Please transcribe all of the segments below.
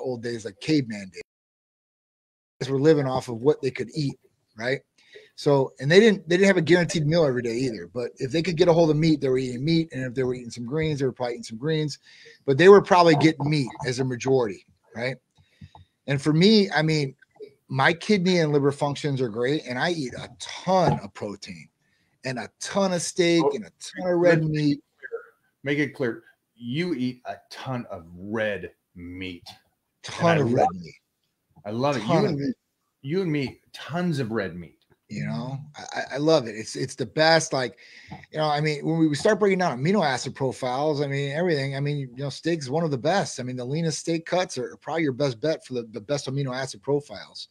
old days, like caveman days. Guys were living off of what they could eat, right? So, and they didn't have a guaranteed meal every day either. But if they could get a hold of meat, they were eating meat. And if they were eating some greens, they were probably eating some greens. But they were probably getting meat as a majority, right? And for me, I mean, my kidney and liver functions are great, and I eat a ton of protein and a ton of steak and a ton of red meat. Make it clear. You eat a ton of red meat. Ton of red meat. I love it. You and me, tons of red meat. You know, I love it. It's the best. Like, you know, I mean, when we start breaking down amino acid profiles, I mean, everything, I mean, you know, steak is one of the best. I mean, the leanest steak cuts are probably your best bet for the best amino acid profiles.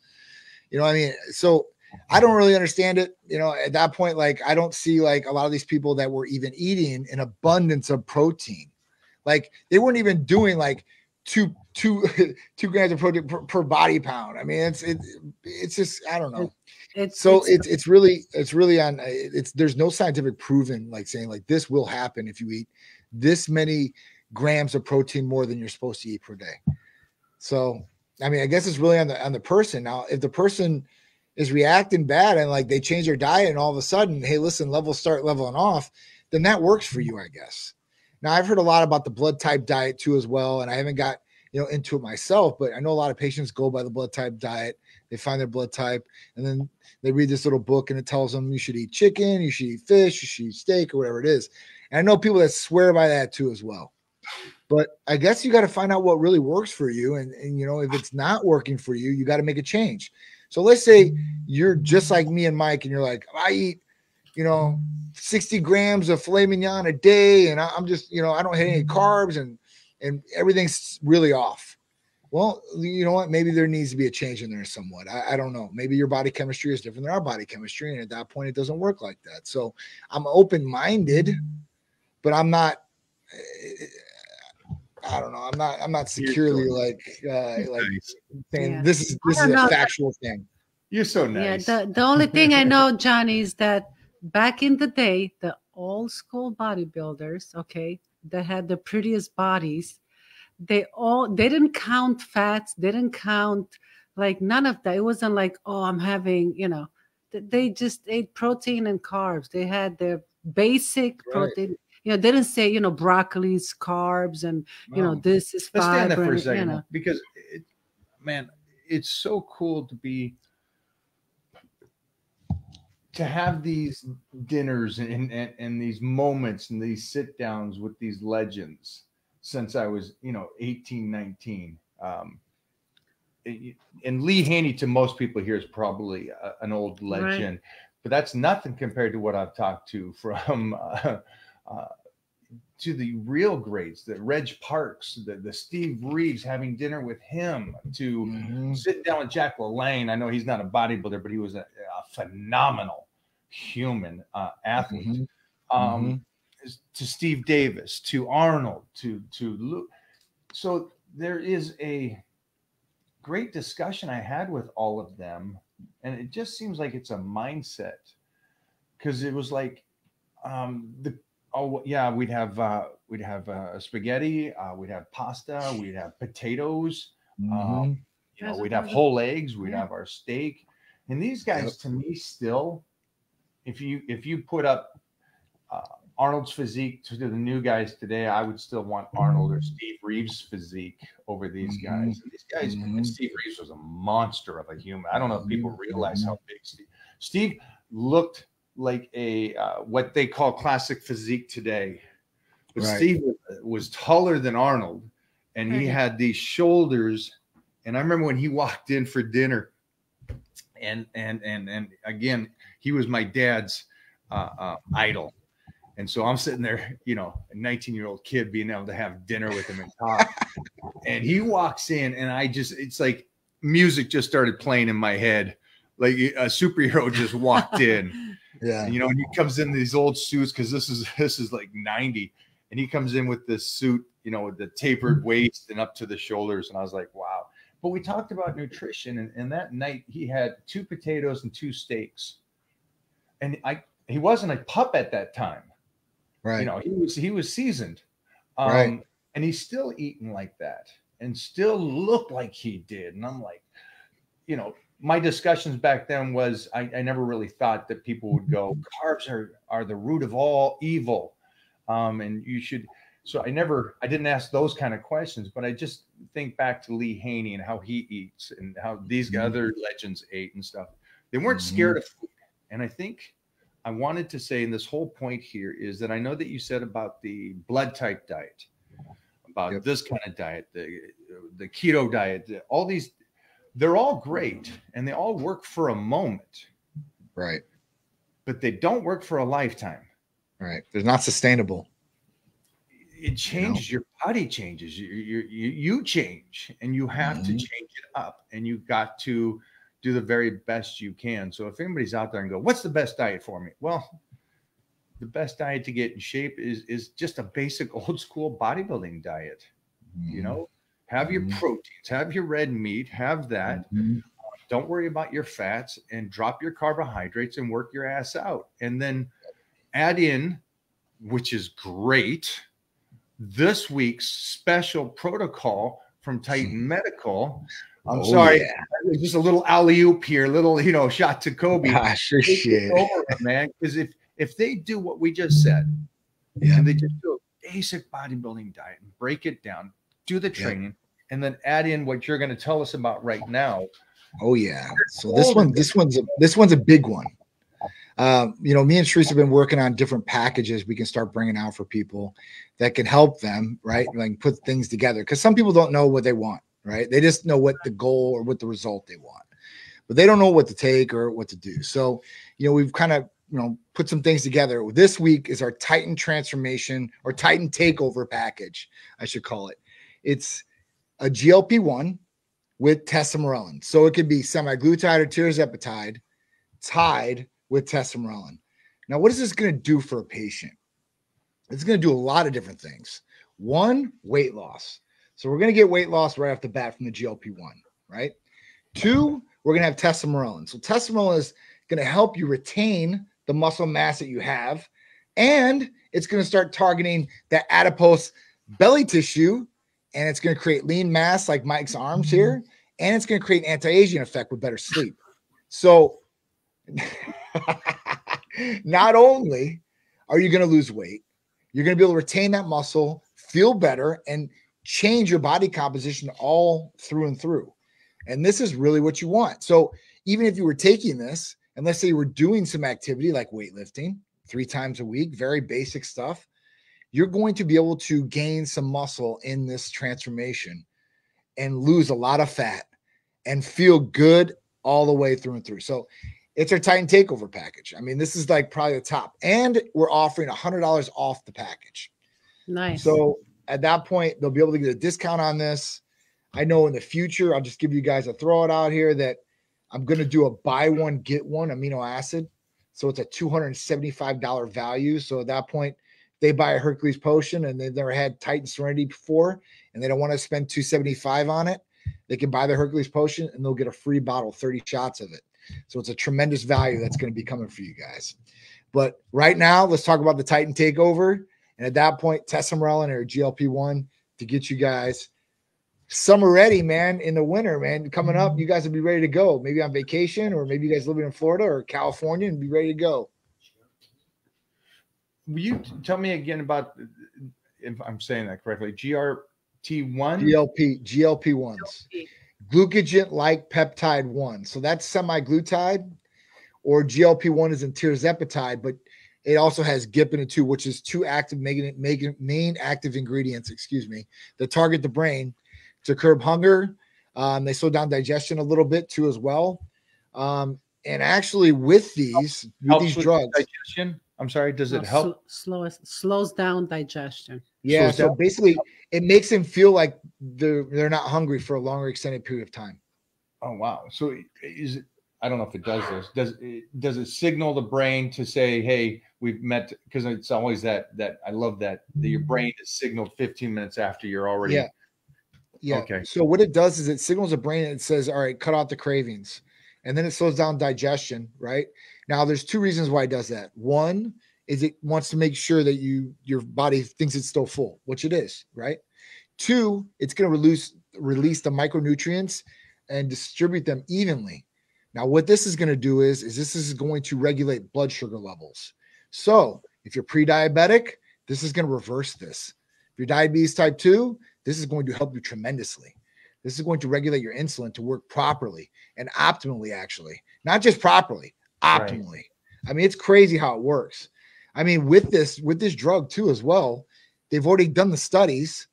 You know what I mean? So I don't really understand it. You know, at that point, like, I don't see like a lot of these people that were even eating an abundance of protein. Like they weren't even doing like two grams of protein per body pound. I mean, it's just, I don't know. It's really there's no scientific proven like saying like this will happen if you eat this many grams of protein more than you're supposed to eat per day. So, I mean, I guess it's really on the person. Now, if the person is reacting bad and like they change their diet and all of a sudden, hey, listen, levels start leveling off, then that works for you, I guess. Now, I've heard a lot about the blood type diet too as well, and I haven't got, you know, into it myself, but I know a lot of patients go by the blood type diet. They find their blood type, and then they read this little book, and it tells them you should eat chicken, you should eat fish, you should eat steak, or whatever it is. And I know people that swear by that too as well. But I guess you got to find out what really works for you, and you know, if it's not working for you, you got to make a change. So let's say you're just like me and Mike, and you're like, I eat, you know, 60 grams of filet mignon a day, and I'm just, you know, I don't hit any carbs, and everything's really off. Well, you know what? Maybe there needs to be a change in there somewhat. I don't know. Maybe your body chemistry is different than our body chemistry, and at that point, it doesn't work like that. So I'm open-minded, but I'm not. I don't know. I'm not securely so like nice. Saying yeah. this is a factual thing. You're so nice. Yeah. The only thing I know, John, is that back in the day, the old school bodybuilders, okay, that had the prettiest bodies. They didn't count fats. They didn't count like none of that. It wasn't like, oh, I'm having, you know, they just ate protein and carbs. They had their basic protein. You know, they didn't say, you know, broccoli's carbs and, you know, this is fiber. Let's stand that for a second, you know. Because, man, it's so cool to have these dinners and these moments and these sit downs with these legends. Since I was, you know, 18, 19. And Lee Haney, to most people here, is probably an old legend. Right. But that's nothing compared to what I've talked to from to the real greats, the Reg Parks, the Steve Reeves, having dinner with him, to sit down with Jack LaLanne. I know he's not a bodybuilder, but he was a phenomenal human athlete. To Steve Davis, to Arnold, to Lou. So there is a great discussion I had with all of them. And it just seems like it's a mindset, because it was like, we'd have spaghetti, we'd have pasta, we'd have potatoes, you know, we'd have whole eggs, we'd have our steak. And these guys, to me, still, if you put up, Arnold's physique to the new guys today, I would still want Arnold or Steve Reeves' physique over these guys. And these guys, and Steve Reeves was a monster of a human. I don't know if people realize how big Steve looked like a what they call classic physique today. But Steve was taller than Arnold, and he had these shoulders. And I remember when he walked in for dinner, and again, he was my dad's idol. And so I'm sitting there, you know, a 19-year-old kid being able to have dinner with him and talk. And he walks in, and it's like music just started playing in my head. Like a superhero just walked in. Yeah. And, you know, and he comes in these old suits, because this is like 90. And he comes in with this suit, you know, with the tapered waist and up to the shoulders. And I was like, wow. But we talked about nutrition. And that night he had 2 potatoes and 2 steaks. And he wasn't a pup at that time. Right. You know, he was seasoned, and he's still eating like that. and still looked like he did. And I'm like, you know, my discussions back then was I never really thought that people would go, carbs are the root of all evil. And you should. So I didn't ask those kind of questions, but I just think back to Lee Haney and how he eats and how these other legends ate and stuff. They weren't scared of food. And I think I wanted to say, and this whole point here is that I know that you said about the blood type diet, about this kind of diet, the keto diet, all these, they're all great and they all work for a moment. Right. But they don't work for a lifetime. Right. They're not sustainable. It changes, your body changes, you change, and you have to change it up, and you've got to do the very best you can. So if anybody's out there and go, what's the best diet for me? Well, the best diet to get in shape is just a basic old school bodybuilding diet. You know, have your proteins, have your red meat, have that. Don't worry about your fats, and drop your carbohydrates and work your ass out. And then add in, which is great, this week's special protocol from Titan Medical. I'm sorry, just a little alley-oop here, little, you know, shot to Kobe. Over, man, because if they do what we just said, and they just do a basic bodybuilding diet and break it down, do the training, and then add in what you're going to tell us about right now. So this one's a big one. You know, me and Charisse have been working on different packages we can start bringing out for people that can help them, right? Like put things together, because some people don't know what they want, right? They just know what the goal or what the result they want, but they don't know what to take or what to do. So, you know, we've kind of, you know, put some things together. This week is our Titan transformation or Titan Takeover package, I should call it. It's a GLP-1 with tesamorelin. So it could be semaglutide or tirzepatide tied with tesamorelin. Now, what is this going to do for a patient? It's going to do a lot of different things. One, weight loss. So we're going to get weight loss right off the bat from the GLP-1, right? Two, we're going to have tesamorelin. So tesamorelin is going to help you retain the muscle mass that you have, and it's going to start targeting that adipose belly tissue, and it's going to create lean mass like Mike's arms here, and it's going to create an anti-aging effect with better sleep. So not only are you going to lose weight, you're going to be able to retain that muscle, feel better, and change your body composition all through and through. And this is really what you want. So even if you were taking this, and let's say you were doing some activity like weightlifting 3 times a week, very basic stuff, you're going to be able to gain some muscle in this transformation and lose a lot of fat and feel good all the way through and through. So it's our Titan Takeover package. I mean, this is like probably the top. And we're offering $100 off the package. Nice. So at that point, they'll be able to get a discount on this. I know in the future, I'll just give you guys a throw it out here that I'm going to do a buy one, get one amino acid. So it's a $275 value. So at that point, they buy a Hercules potion and they've never had Titan Serenity before, and they don't want to spend $275 on it. They can buy the Hercules potion and they'll get a free bottle, 30 shots of it. So it's a tremendous value that's going to be coming for you guys. But right now, let's talk about the Titan Takeover. And at that point, tesamorelin or GLP-1 to get you guys summer ready, man, in the winter, man. Coming up, you guys will be ready to go. Maybe on vacation, or maybe you guys living in Florida or California and be ready to go. Will you tell me again about, if I'm saying that correctly, GRT1? GLP-1s. Glucagon-like peptide 1. So that's semaglutide, or GLP-1 is in tirzepatide, but it also has GIP in it too, which is two active main active ingredients, excuse me, that target the brain to curb hunger. They slow down digestion a little bit too as well. And actually with these, drugs. Digestion? I'm sorry, does it help? Slows down digestion. Yeah, so basically it makes them feel like they're not hungry for a longer extended period of time. Oh, wow. So is it, I don't know if it does this. Does it signal the brain to say, hey, we've met? Because it's always that I love that your brain is signaled 15 minutes after you're already. Yeah. Okay. So what it does is it signals the brain and it says, all right, cut out the cravings. And then it slows down digestion, right? Now, there's two reasons why it does that. One is it wants to make sure that your body thinks it's still full, which it is, right? Two, it's going to reduce release the micronutrients and distribute them evenly. Now, what this is going to do is this is going to regulate blood sugar levels. So if you're pre-diabetic, this is going to reverse this. If you're diabetes type 2, this is going to help you tremendously. This is going to regulate your insulin to work properly and optimally, actually. Not just properly, optimally. Right. I mean, it's crazy how it works. I mean, with this drug too as well, they've already done the studies.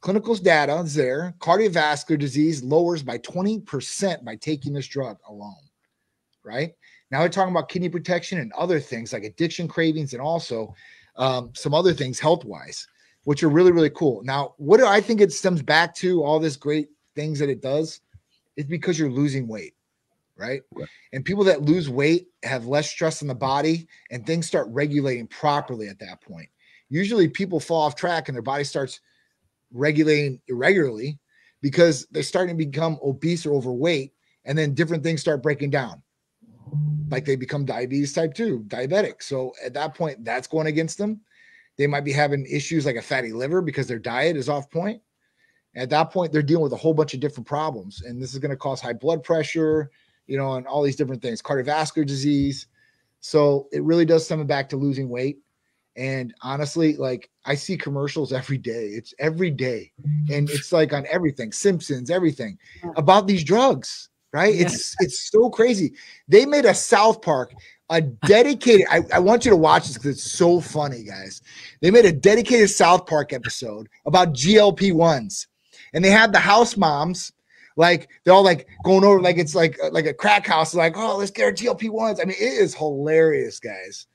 Clinical data is there. Cardiovascular disease lowers by 20% by taking this drug alone, right? Now we're talking about kidney protection and other things like addiction, cravings, and also some other things health-wise, which are really, really cool. Now, what do I think it stems back to, all this great things that it does? It's because you're losing weight, right? And people that lose weight have less stress in the body, and things start regulating properly at that point. Usually people fall off track and their body starts regulating irregularly because they're starting to become obese or overweight, and then different things start breaking down, like they become diabetes type 2 diabetic. So at that point, that's going against them. They might be having issues like a fatty liver because their diet is off point. At that point, they're dealing with a whole bunch of different problems, and this is going to cause high blood pressure, you know, and all these different things, cardiovascular disease. So it really does stem back to losing weight. And honestly, like, I see commercials every day. It's every day. And it's like on everything, Simpsons, everything about these drugs, right? Yeah. It's so crazy. They made a South Park, a dedicated, I want you to watch this because it's so funny, guys. They made a dedicated South Park episode about GLP-1s. And they had the house moms, like, they're all like going over, like it's like a crack house, like, oh, let's get our GLP-1s. I mean, it is hilarious, guys.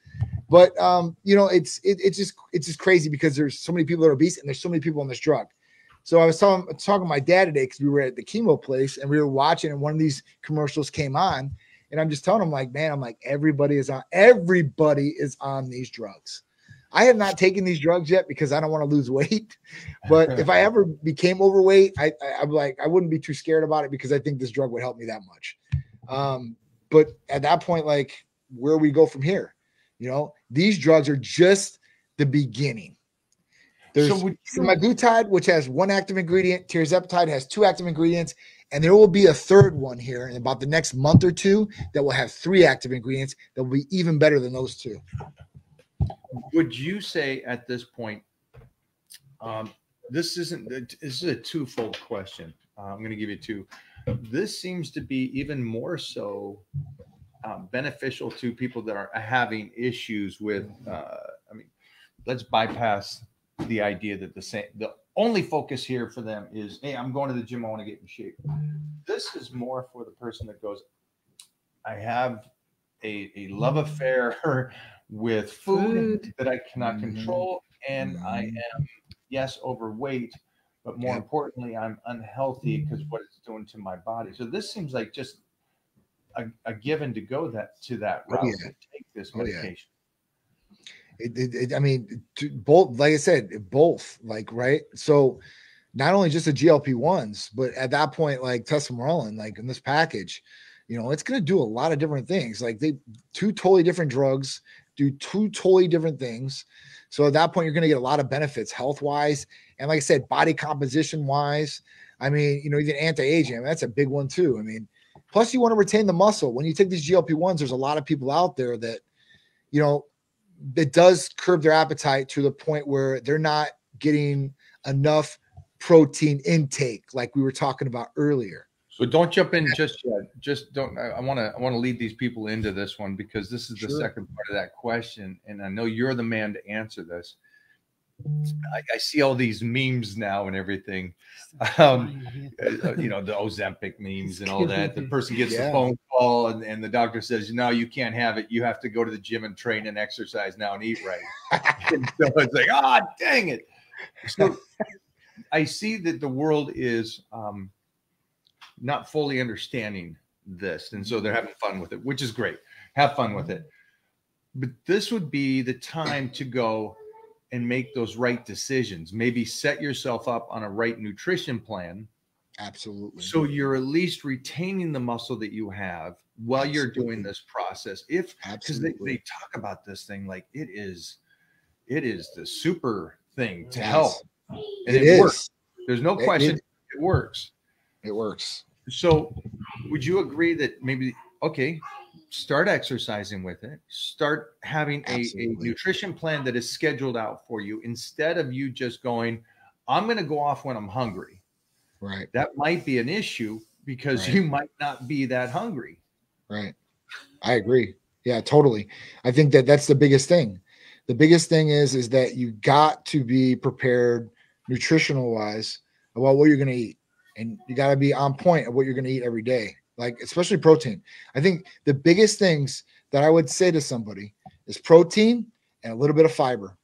But, you know, it's just crazy because there's so many people that are obese and there's so many people on this drug. So I was talking to my dad today because we were at the chemo place and we were watching, and one of these commercials came on, and I'm just telling him, like, man, I'm like, everybody is on these drugs. I have not taken these drugs yet because I don't want to lose weight. But if I ever became overweight, I'm like, I wouldn't be too scared about it because I think this drug would help me that much. But at that point, like, where we go from here? You know, these drugs are just the beginning. There's semaglutide, which has one active ingredient. Tirzepatide has two active ingredients. And there will be a third one here in about the next month or two that will have three active ingredients that will be even better than those two. Would you say at this point, this is a twofold question. I'm going to give you two. This seems to be even more so beneficial to people that are having issues with, I mean, let's bypass the idea that the only focus here for them is, hey, I'm going to the gym, I want to get in shape. This is more for the person that goes, I have a love affair with food that I cannot control, and I am, yes, overweight, but more importantly, I'm unhealthy because what it's doing to my body. So this seems like just a given to go that route to take this medication. I mean, both, like I said, both, like, right? So not only just the GLP-1s, but at that point, like tesamorelin, like in this package, you know, it's going to do a lot of different things. Like, two totally different drugs do two totally different things. So at that point, you're going to get a lot of benefits health-wise. And like I said, body composition-wise, I mean, you know, even anti-aging, I mean, that's a big one too. I mean, plus, you want to retain the muscle. When you take these GLP-1s, there's a lot of people out there that, you know, it does curb their appetite to the point where they're not getting enough protein intake, like we were talking about earlier. So don't jump in just yet. Just don't. I want to lead these people into this one because this is the second part of that question, and I know you're the man to answer this. I see all these memes now and everything, you know, the Ozempic memes and all that. The person gets the phone call and the doctor says, no, you can't have it. You have to go to the gym and train and exercise now and eat right. And so it's like, ah, oh, dang it. So I see that the world is not fully understanding this. And so they're having fun with it, which is great. Have fun with it. But this would be the time to go and make those right decisions. Maybe set yourself up on a right nutrition plan. Absolutely. So you're at least retaining the muscle that you have while you're doing this process. If, because they talk about this thing like it is the super thing to help. And it works. There's no question. it works. It works. So would you agree that maybe, okay, start exercising with it, start having a nutrition plan that is scheduled out for you instead of you just going, I'm going to go off when I'm hungry. Right. That might be an issue because you might not be that hungry. Right. I agree. Yeah, totally. I think that that's the biggest thing. The biggest thing is that you got to be prepared nutritional wise about what you're going to eat. And you got to be on point of what you're going to eat every day, like especially protein. I think the biggest things that I would say to somebody is protein and a little bit of fiber.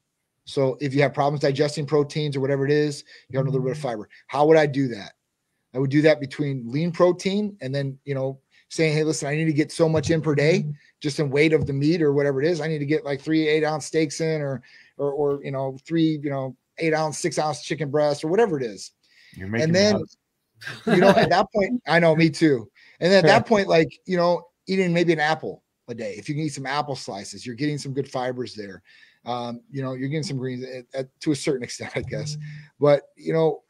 So if you have problems digesting proteins or whatever it is, you have a little bit of fiber. How would I do that? I would do that between lean protein and then, you know, saying, hey, listen, I need to get so much in per day just in weight of the meat or whatever it is. I need to get like 3 8-ounce steaks in or you know, 3 8-ounce, 6-ounce chicken breasts or whatever it is. You're making and then, you know, at that point, I know, me too. And then at that point, like, you know, eating maybe an apple a day. If you can eat some apple slices, you're getting some good fibers there. You know, you're getting some greens to a certain extent, I guess. But, you know,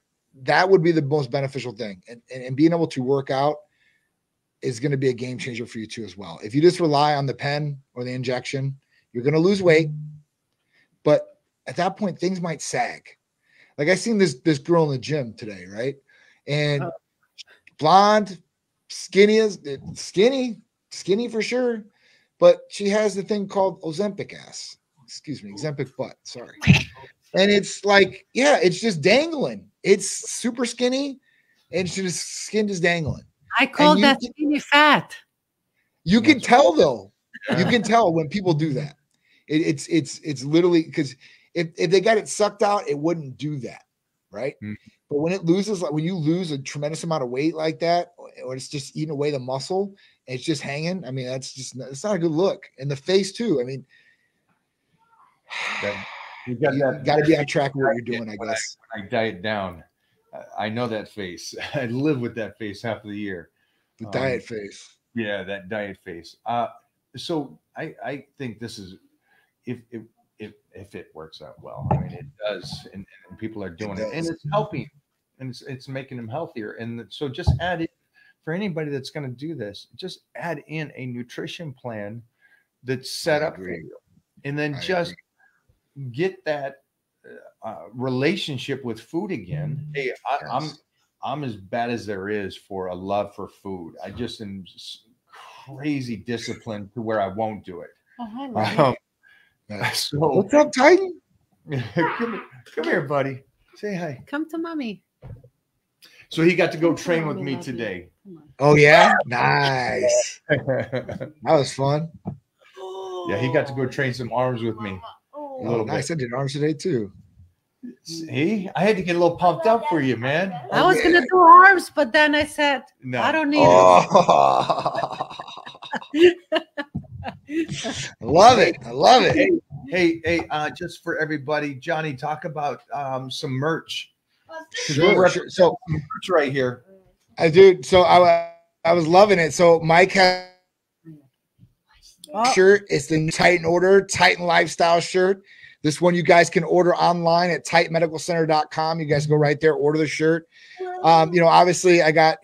that would be the most beneficial thing. And being able to work out is going to be a game changer for you too as well. If you just rely on the pen or the injection, you're going to lose weight. But at that point, things might sag. Like I seen this girl in the gym today, right? And blonde, skinny for sure. But she has the thing called Ozempic ass. Excuse me, Ozempic butt. Sorry. And it's like, yeah, it's just dangling. It's super skinny, and she just skin is dangling. I call that skinny fat. You can tell though. Yeah. You can tell when people do that. It's literally because if they got it sucked out, it wouldn't do that, right? Mm-hmm. But when it loses, like when you lose a tremendous amount of weight like that, or it's just eating away the muscle, and it's just hanging. I mean, that's just it's not a good look. And the face too. I mean, you've got to be on track with what you're doing. I guess when I diet down, I know that face. I live with that face half of the year. The diet face. Yeah, that diet face. So I think this is if it works out well. I mean, it does, and people are doing it and it's helping. And it's making them healthier. And so just add in, for anybody that's going to do this, just add in a nutrition plan that's set up for you. And then just get that relationship with food again. Hey, I'm as bad as there is for a love for food. I just am just crazy disciplined to where I won't do it. So, what's up, Titan? come here, buddy. Say hi. Come to mommy. So he got to go train with me today. Oh yeah, nice. That was fun. Yeah, he got to go train some arms with me. A little nice. Bit. I did arms today too. See, I had to get a little pumped up for you, man. I was gonna do arms, but then I said, no. I don't need it. Love it. I love it. Hey, just for everybody, Johnny, talk about some merch. Sure. So merch right here. I do. So I was loving it. So Mike has shirt. It's the new Titan order, Titan lifestyle shirt. This one you guys can order online at titanmedicalcenter.com. You guys go right there, order the shirt. You know, obviously I got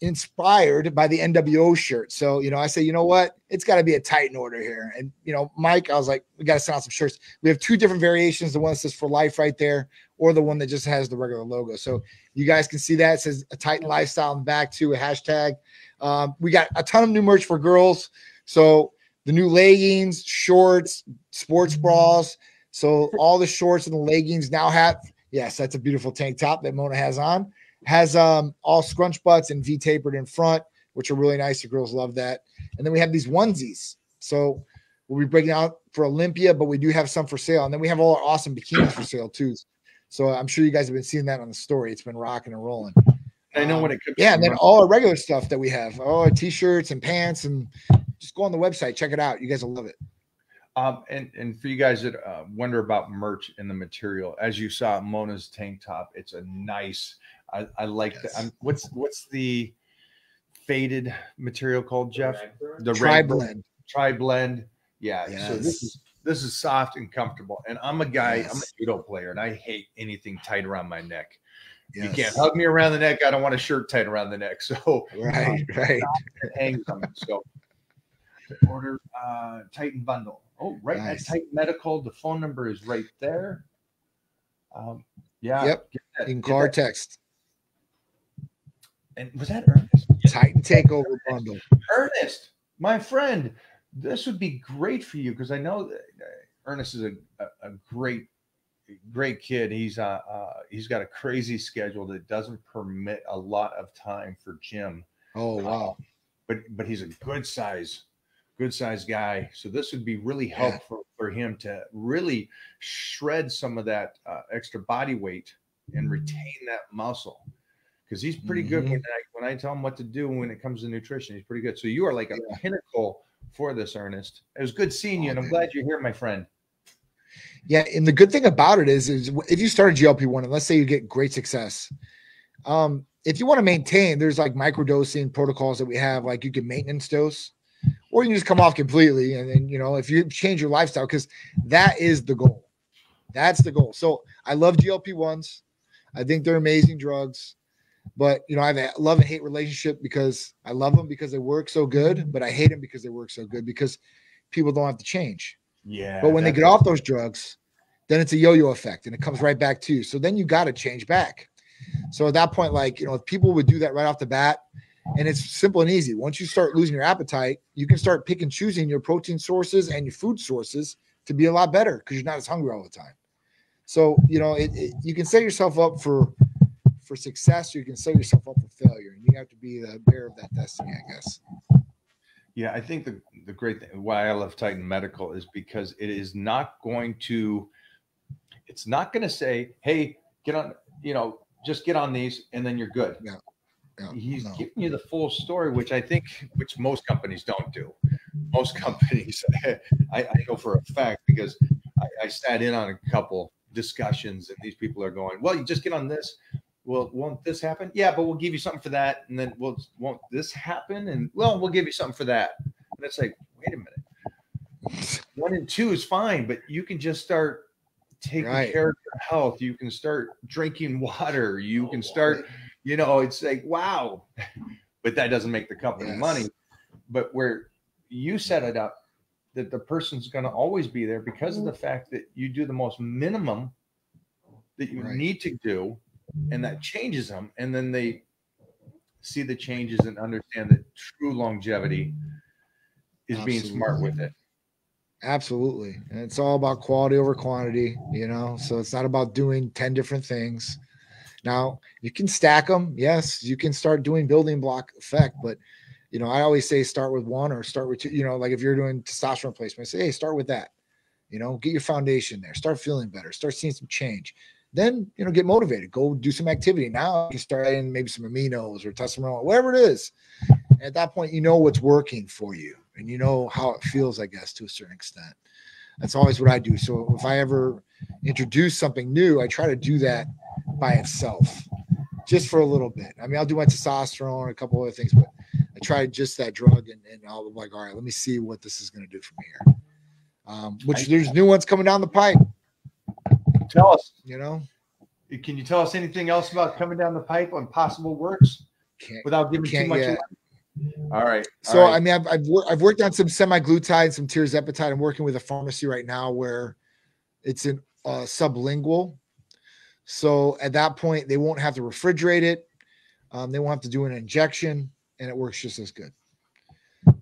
inspired by the NWO shirt. So, you know, I say, you know what, it's got to be a Titan order here. And, you know, Mike, I was like, we got to send out some shirts. We have two different variations. The one that says for life right there, or the one that just has the regular logo. So you guys can see that. It says a Titan lifestyle in the back too, a hashtag. We got a ton of new merch for girls. So the new leggings, shorts, sports bras. So all the shorts and the leggings now have, yes, that's a beautiful tank top that Mona has on. Has all scrunch butts and V-tapered in front, which are really nice. The girls love that. And then we have these onesies. So we'll be breaking out for Olympia, but we do have some for sale. And then we have all our awesome bikinis for sale too. So I'm sure you guys have been seeing that on the story. It's been rocking and rolling. I know when it comes. Yeah, and then all our regular stuff that we have, all our T-shirts and pants, and just go on the website, check it out. You guys will love it. And for you guys that wonder about merch and the material, as you saw Mona's tank top, it's a nice. I like that. What's the faded material called, Jeff? The tri blend. Yeah. Yes. So this is soft and comfortable. And I'm a guy. Yes. I'm a judo player, and I hate anything tight around my neck. Yes. You can't hug me around the neck. I don't want a shirt tight around the neck. So right. It hangs on me. So order Titan bundle. Oh, right. Nice. At Titan Medical. The phone number is right there. Yeah. Yep. Text. And was that Ernest? Titan Takeover bundle. Ernest, my friend, this would be great for you because I know that Ernest is a great kid. He's got a crazy schedule that doesn't permit a lot of time for gym. Oh wow. But he's a good size guy, so this would be really helpful for him to really shred some of that extra body weight and retain that muscle, because he's pretty good when I tell him what to do when it comes to nutrition. He's pretty good. So you are like a pinnacle for this, Ernest. It was good seeing you, and I'm glad you're here, my friend. Yeah, and the good thing about it is if you start a GLP-1, and let's say you get great success, if you want to maintain, there's like microdosing protocols that we have, like you can maintenance dose, or you can just come off completely. And then, you know, if you change your lifestyle, because that is the goal. That's the goal. So I love GLP-1s. I think they're amazing drugs. But, you know, I have a love and hate relationship because I love them because they work so good, but I hate them because they work so good because people don't have to change. Yeah. But when they get off those drugs, then it's a yo-yo effect and it comes right back to you. So then you got to change back. So at that point, like, you know, if people would do that right off the bat, and it's simple and easy. Once you start losing your appetite, you can start pick and choosing your protein sources and your food sources to be a lot better because you're not as hungry all the time. So, you know, you can set yourself up for success, or you can set yourself up for failure. And you have to be the bearer of that destiny, I guess. Yeah, I think the great thing why I love Titan Medical is because it is not going to, it's not going to say, hey, get on, you know, just get on these and then you're good. Yeah. Yeah. He's giving you the full story, which most companies don't do. Most companies, I know for a fact, because I sat in on a couple discussions and these people are going, well, you just get on this. Well, won't this happen? Yeah, but we'll give you something for that. And then won't this happen? And well, we'll give you something for that. And it's like, wait a minute. 1 and 2 is fine, but you can just start taking care of your health. You can start drinking water. You can start, you know, it's like, wow. But that doesn't make the company money. But where you set it up, that the person's going to always be there because of the fact that you do the most minimum that you need to do. And that changes them. And then they see the changes and understand that true longevity is being smart with it. Absolutely. And it's all about quality over quantity, you know, so it's not about doing 10 different things. Now you can stack them. Yes. You can start doing building block effect, but you know, I always say start with 1 or start with 2, you know, like if you're doing testosterone replacement, I say, hey, start with that, you know, get your foundation there, start feeling better, start seeing some change. Then, you know, get motivated, go do some activity. Now you can start adding maybe some aminos or tesamorelin, whatever it is. And at that point, you know what's working for you and you know how it feels, I guess, to a certain extent. That's always what I do. So if I ever introduce something new, I try to do that by itself just for a little bit. I mean, I'll do my testosterone and a couple other things, but I try just that drug and I'll be like, all right, let me see what this is going to do for me here. There's new ones coming down the pipe. Tell us, you know, can you tell us anything else about coming down the pipe on possible works without giving too much away? All right. So, I mean, I've worked on some semaglutide, some tirzepatide. I'm working with a pharmacy right now where it's in sublingual. So at that point, they won't have to refrigerate it. They won't have to do an injection and it works just as good.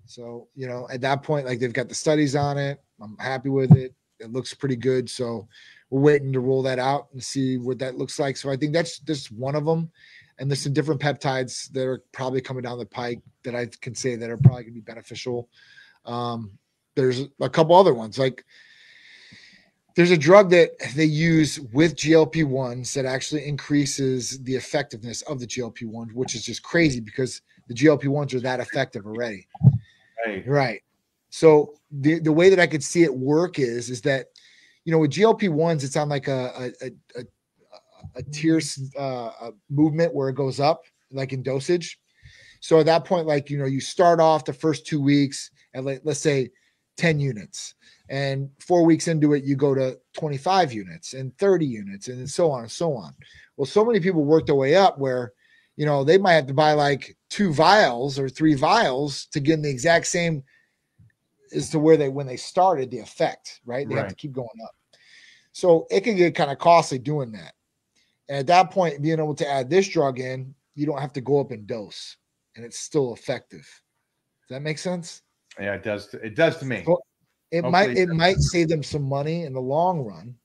So, you know, at that point, like they've got the studies on it. I'm happy with it. It looks pretty good. So we're waiting to roll that out and see what that looks like. So I think that's just one of them. And there's some different peptides that are probably coming down the pike that I can say that are probably going to be beneficial. There's a couple other ones. Like there's a drug that they use with GLP-1s that actually increases the effectiveness of the GLP-1, which is just crazy because the GLP-1s are that effective already. Right. So the way that I could see it work is that, you know, with GLP-1s, it's on like a tier movement where it goes up, like in dosage. So at that point, like, you know, you start off the first 2 weeks at, like, let's say 10 units. And 4 weeks into it, you go to 25 units and 30 units and so on and so on. Well, so many people work their way up where, you know, they might have to buy like 2 vials or 3 vials to get in the exact same as to where they, when they started the effect, right? They have to keep going up. So it can get kind of costly doing that. And at that point, being able to add this drug in, you don't have to go up in dose and it's still effective. Does that make sense? Yeah, it does. It does to me. So it might save them some money in the long run,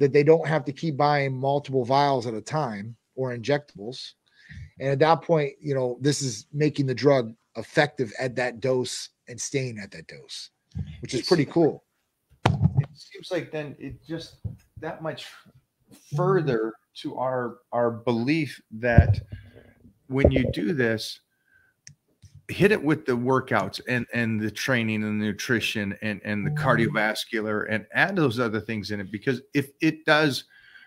that they don't have to keep buying multiple vials at a time or injectables. And at that point, you know, this is making the drug effective at that dose and staying at that dose, which is pretty cool. It seems like then it just that much further to our belief that when you do this, hit it with the workouts and the training and the nutrition and the cardiovascular and add those other things in it, because if it does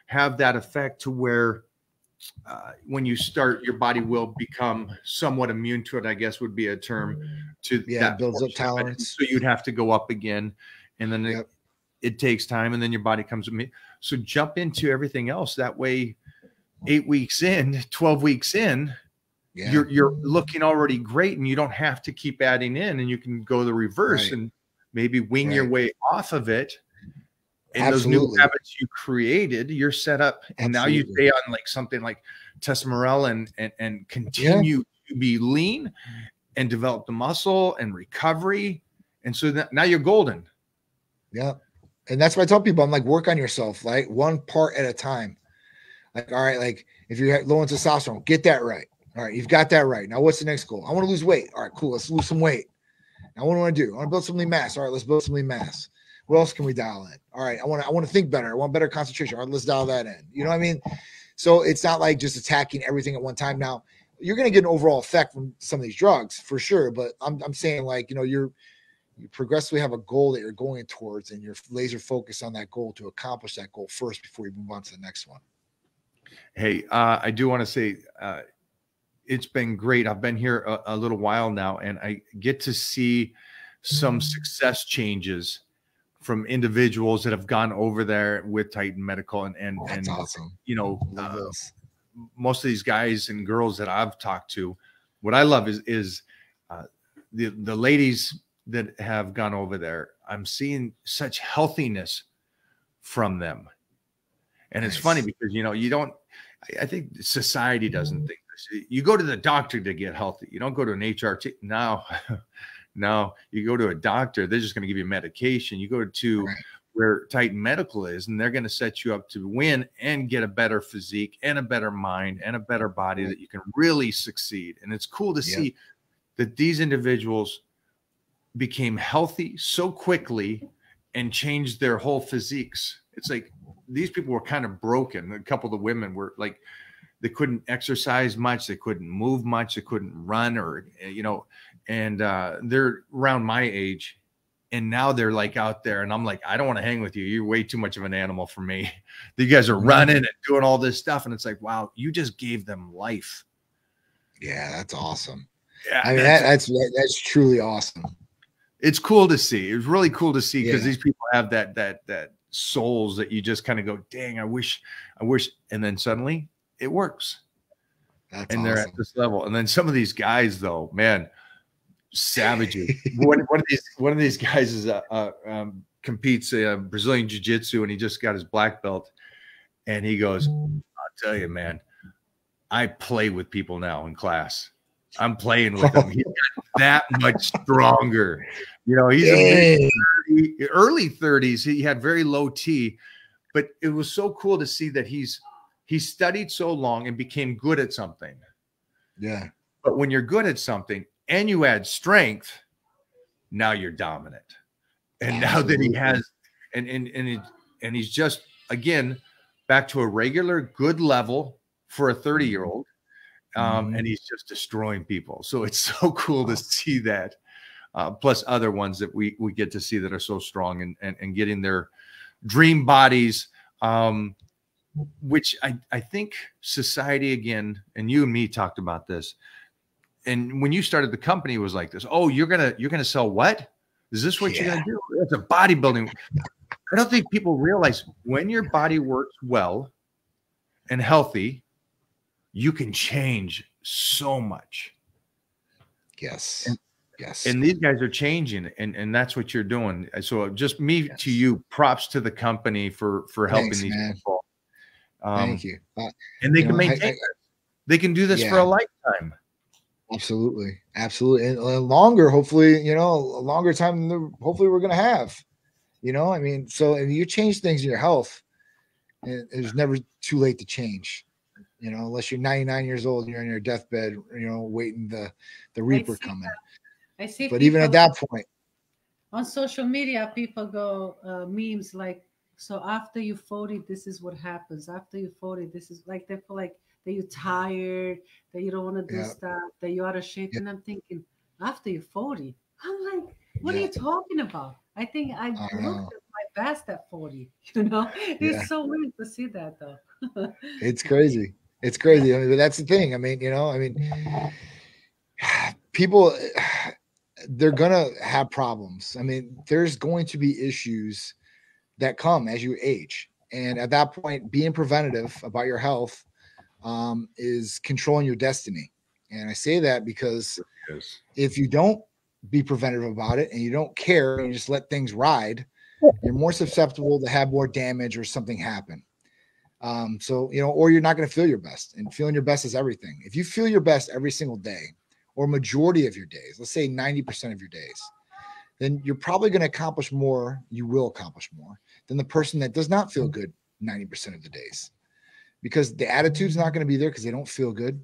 have that effect to where when you start, your body will become somewhat immune to it, I guess would be a term to that builds up tolerance. So you'd have to go up again, and then it takes time, and then your body comes with me. So jump into everything else. That way, 8 weeks in, 12 weeks in, you're looking already great, and you don't have to keep adding in, and you can go the reverse and maybe wing your way off of it. And those new habits you created, you're set up, and now you stay on like something like tesamorelin and continue to be lean and develop the muscle and recovery. And so that, now you're golden. Yeah. And that's what I tell people. I'm like, work on yourself, like one part at a time. Like, all right, like if you're low in testosterone, get that right. All right, you've got that right. Now what's the next goal? I want to lose weight. All right, cool. Let's lose some weight. Now what do I want to do? I want to build some lean mass. All right, let's build some lean mass. What else can we dial in? All right, I want to think better. I want better concentration. All right, let's dial that in. You know what I mean? So it's not like just attacking everything at one time. Now you're going to get an overall effect from some of these drugs for sure, but I'm saying, like, you know, you progressively have a goal that you're going towards, and you're laser focused on that goal to accomplish that goal first before you move on to the next one. Hey, I do want to say it's been great. I've been here a little while now, and I get to see some success changes from individuals that have gone over there with Titan Medical and awesome. You know, most of these guys and girls that I've talked to, what I love is the ladies that have gone over there. I'm seeing such healthiness from them. And it's funny because, you know, I think society doesn't think this. You go to the doctor to get healthy. You don't go to an HRT. No. No, you go to a doctor, they're just going to give you medication. You go to where Titan Medical is, and they're going to set you up to win and get a better physique and a better mind and a better body that you can really succeed. And it's cool to see that these individuals became healthy so quickly and changed their whole physiques. It's like these people were kind of broken. A couple of the women were like, they couldn't exercise much. They couldn't move much. They couldn't run or, you know, and they're around my age, and now they're like out there, and I'm like, I don't want to hang with you. You're way too much of an animal for me. You guys are running and doing all this stuff, and it's like, wow, you just gave them life. Yeah, that's awesome. Yeah, I mean, that's truly awesome. It's cool to see. It's really cool to see, because these people have that souls that you just kind of go, dang, I wish, and then suddenly it works. That's awesome. They're at this level. And then some of these guys, though, man. Savages. one of these guys is competes Brazilian jiu-jitsu, and he just got his black belt, and he goes, I'll tell you, man, I play with people now in class. I'm playing with them. He's got that much stronger. You know, he's early 30s. He had very low T, but it was so cool to see that he studied so long and became good at something. Yeah. But when you're good at something, and you add strength, now you're dominant. And absolutely. Now that he has, and he's just, again, back to a regular good level for a 30-year-old. And he's just destroying people. So it's so cool to see that. Plus other ones that we get to see that are so strong and getting their dream bodies, which I think society, again, and you and me talked about this. And when you started the company, it was like this. Oh, you're gonna sell what? Is this what you got to do? It's a bodybuilding. I don't think people realize when your body works well and healthy, you can change so much. Yes. And these guys are changing, and that's what you're doing. So just to you, props to the company for helping these people. Thank you. And they can maintain it. They can do this for a lifetime. Absolutely. Absolutely. And longer, hopefully, you know, a longer time than hopefully we're going to have, you know, I mean, so if you change things in your health, it's never too late to change, you know, unless you're 99 years old and you're on your deathbed, you know, waiting the Reaper coming. I see. But even at that point. On social media, people go memes like, so after you're 40, this is what happens. After you're 40, this is like, they feel like, that you're tired, that you don't want to do stuff, that you're out of shape. And I'm thinking, after you're 40, I'm like, what are you talking about? I think I looked at my best at 40, you know? It's so weird to see that, though. It's crazy. It's crazy. I mean, but that's the thing. I mean, you know, I mean, people, they're going to have problems. I mean, there's going to be issues that come as you age. And at that point, being preventative about your health is controlling your destiny. And I say that because if you don't be preventative about it and you don't care and you just let things ride, you're more susceptible to have more damage or something happen. So, you know, or you're not going to feel your best, and feeling your best is everything. If you feel your best every single day or majority of your days, let's say 90% of your days, then you're probably going to accomplish more. You will accomplish more than the person that does not feel good 90% of the days. Because the attitude's not going to be there because they don't feel good.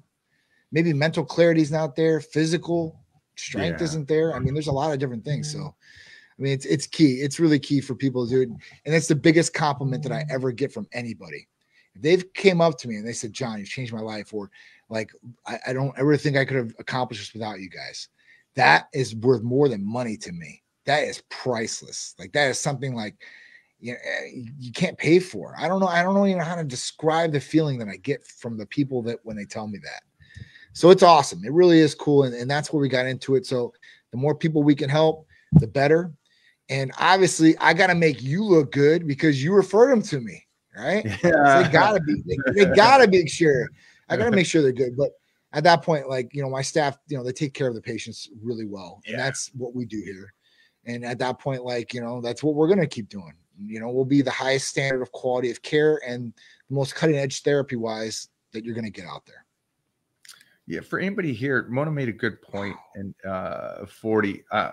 Maybe mental clarity's not there. Physical strength isn't there. I mean, there's a lot of different things. So, I mean, it's key. It's really key for people to do it. And that's the biggest compliment that I ever get from anybody. If they've came up to me and they said, John, you've changed my life, or like, I don't ever think I could have accomplished this without you guys. That is worth more than money to me. That is priceless. Like, that is something like, you can't pay for. I don't know even how to describe the feeling that I get from the people that when they tell me that. So it's awesome. It really is cool. And that's where we got into it. So the more people we can help, the better. And obviously I got to make you look good because you referred them to me, right? Yeah. They gotta be sure. I got to make sure they're good. But at that point, like, you know, my staff, you know, they take care of the patients really well. Yeah. And that's what we do here. And at that point, like, you know, that's what we're going to keep doing. You know, we'll be the highest standard of quality of care and the most cutting edge therapy wise that you're going to get out there. Yeah. For anybody here, Mona made a good point. And 40, I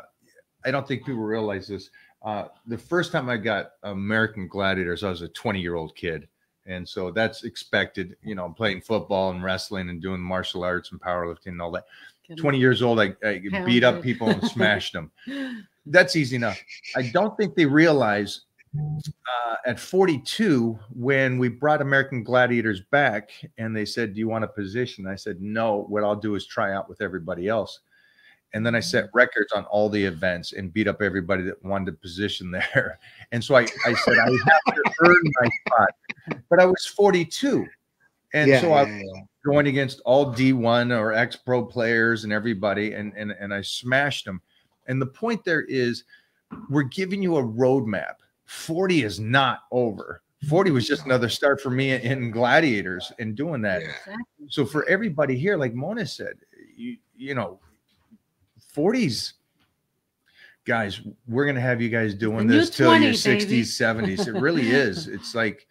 don't think people realize this. The first time I got American Gladiators, I was a 20-year-old kid. And so that's expected, you know, playing football and wrestling and doing martial arts and powerlifting and all that. 20 years old, I beat up people and smashed them. That's easy enough. I don't think they realize at 42, when we brought American Gladiators back and they said, do you want a position? I said, no, what I'll do is try out with everybody else. And then I set records on all the events and beat up everybody that wanted a position there. And so I said, I have to earn my spot, but I was 42. And so I was going against all D1 or ex-pro players and everybody. And I smashed them. And the point there is we're giving you a roadmap. 40 is not over. 40 was just another start for me in Gladiators and doing that. Yeah. So for everybody here, like Mona said, you know, 40s, guys, we're going to have you guys doing this till your 60s, 70s. It really is. It's like,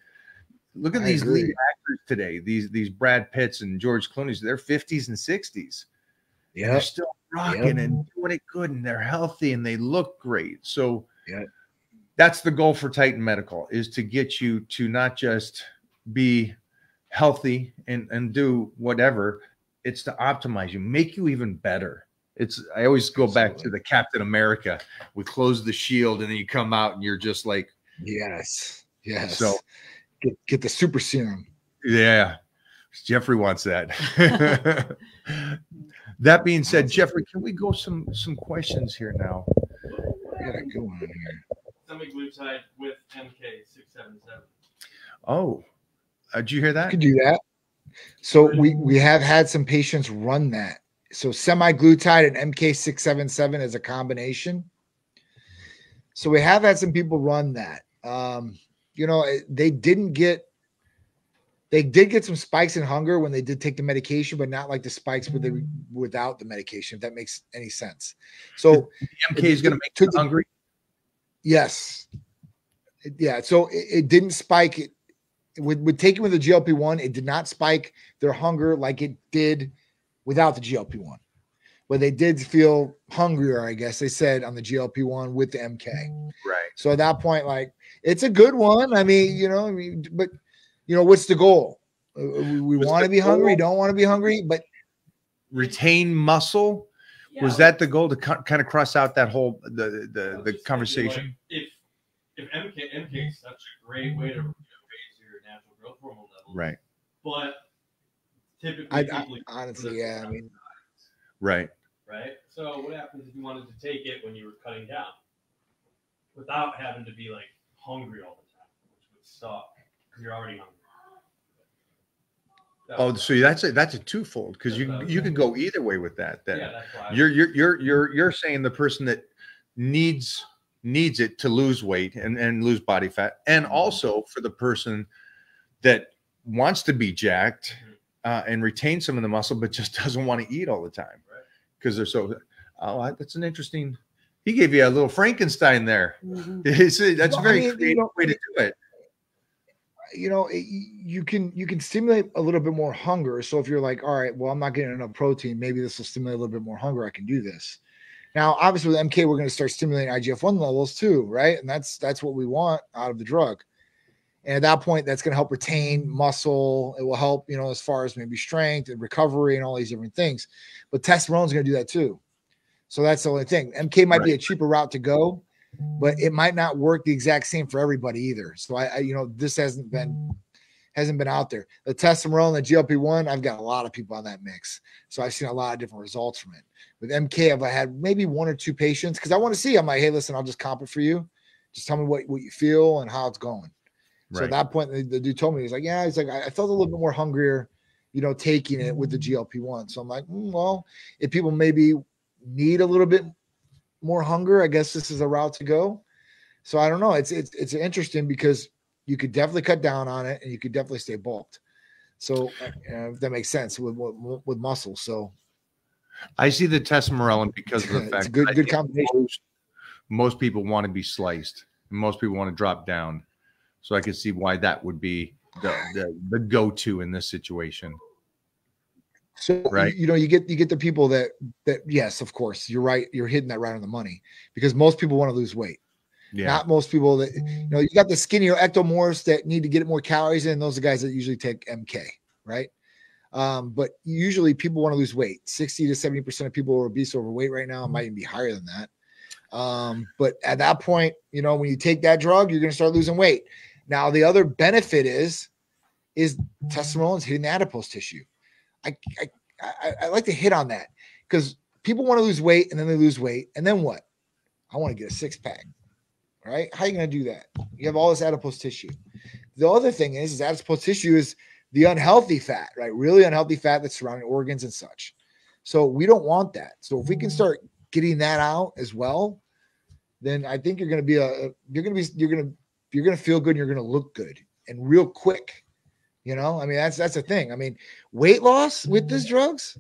look at these lead actors today. These Brad Pitts and George Clooney's, they're 50s and 60s. Yeah. They're still rocking and doing it good, and they're healthy and they look great. So that's the goal for Titan Medical, is to get you to not just be healthy and do whatever. It's to optimize you, make you even better. It's, I always go back to the Captain America. We close the shield and then you come out and you're just like, yes. So get the super serum. Yeah. Jeffrey wants that. That being said, Jeffrey, can we go some questions here now? I gotta go on here. Semaglutide with MK-677. Oh, did you hear that? You could do that. So we have had some patients run that. So semaglutide and MK-677 is a combination. So we have had some people run that. You know, they did get some spikes in hunger when they did take the medication, but not like the spikes where they without the medication, if that makes any sense. So the MK is going to make you hungry. Yes. Yeah. So it didn't spike it with taking with the GLP-1. It did not spike their hunger like it did without the GLP-1, but they did feel hungrier, I guess they said, on the GLP-1 with the MK. Right. So at that point, like, it's a good one. I mean, you know, but you know, what's the goal? We want to be hungry, don't want to be hungry, but retain muscle. Yeah. Was that the goal, to kind of cross out that whole the conversation? Like, if MK is such a great way to, you know, raise your natural growth hormone level, right? But typically, I honestly, yeah, I mean, right. So what happens if you wanted to take it when you were cutting down, without having to be like hungry all the time, which would suck because you're already hungry. Oh, so that's a twofold, because you can go either way with that. Then yeah, that's why you're saying the person that needs it to lose weight and lose body fat, and also for the person that wants to be jacked and retain some of the muscle, but just doesn't want to eat all the time because they're so. Oh, that's an interesting. He gave you a little Frankenstein there. Mm-hmm. That's a very creative way to do it. You know, you can stimulate a little bit more hunger. So if you're like, all right, well, I'm not getting enough protein, maybe this will stimulate a little bit more hunger. I can do this. Now, obviously, with MK, we're going to start stimulating IGF-1 levels too, right? And that's what we want out of the drug. And at that point, that's going to help retain muscle. It will help, you know, as far as maybe strength and recovery and all these different things. But testosterone is going to do that too. So that's the only thing. MK might be a cheaper route to go, but it might not work the exact same for everybody either. So I you know, this hasn't been out there. The tesamorelin, the GLP-1, I've got a lot of people on that mix. So I've seen a lot of different results from it. With MK, I've had maybe one or two patients because I want to see. I'm like, hey, listen, I'll just comp it for you. Just tell me what you feel and how it's going. Right. So at that point, the dude told me, he's like, yeah, he's like, I felt a little bit more hungrier, you know, taking it with the GLP-1. So I'm like, well, if people maybe need a little bit more hunger, I guess this is a route to go. So I don't know. It's interesting because you could definitely cut down on it and you could definitely stay bulked. So if that makes sense with muscle. So I see the tesamorelin because of the fact it's a good combination. Most people want to be sliced and most people want to drop down. So I can see why that would be the go-to in this situation. So, right. You know, you get the people that yes, of course, you're right. You're hitting that right on the money because most people want to lose weight. Yeah. Not most people that, you know, you got the skinnier ectomorphs that need to get more calories in. Those are guys that usually take MK, right? But usually people want to lose weight. 60 to 70% of people are obese, overweight right now. It might even be higher than that. But at that point, you know, when you take that drug, you're going to start losing weight. Now, the other benefit is testosterone is hitting the adipose tissue. I like to hit on that because people want to lose weight and then they lose weight. And then what? I want to get a six-pack, right? How are you going to do that? You have all this adipose tissue. The other thing is adipose tissue is the unhealthy fat, right? Really unhealthy fat that's surrounding organs and such. So we don't want that. So if we can start getting that out as well, then I think you're going to be you're going to feel good and you're going to look good and real quick. You know, I mean, that's the thing. I mean, weight loss with these drugs,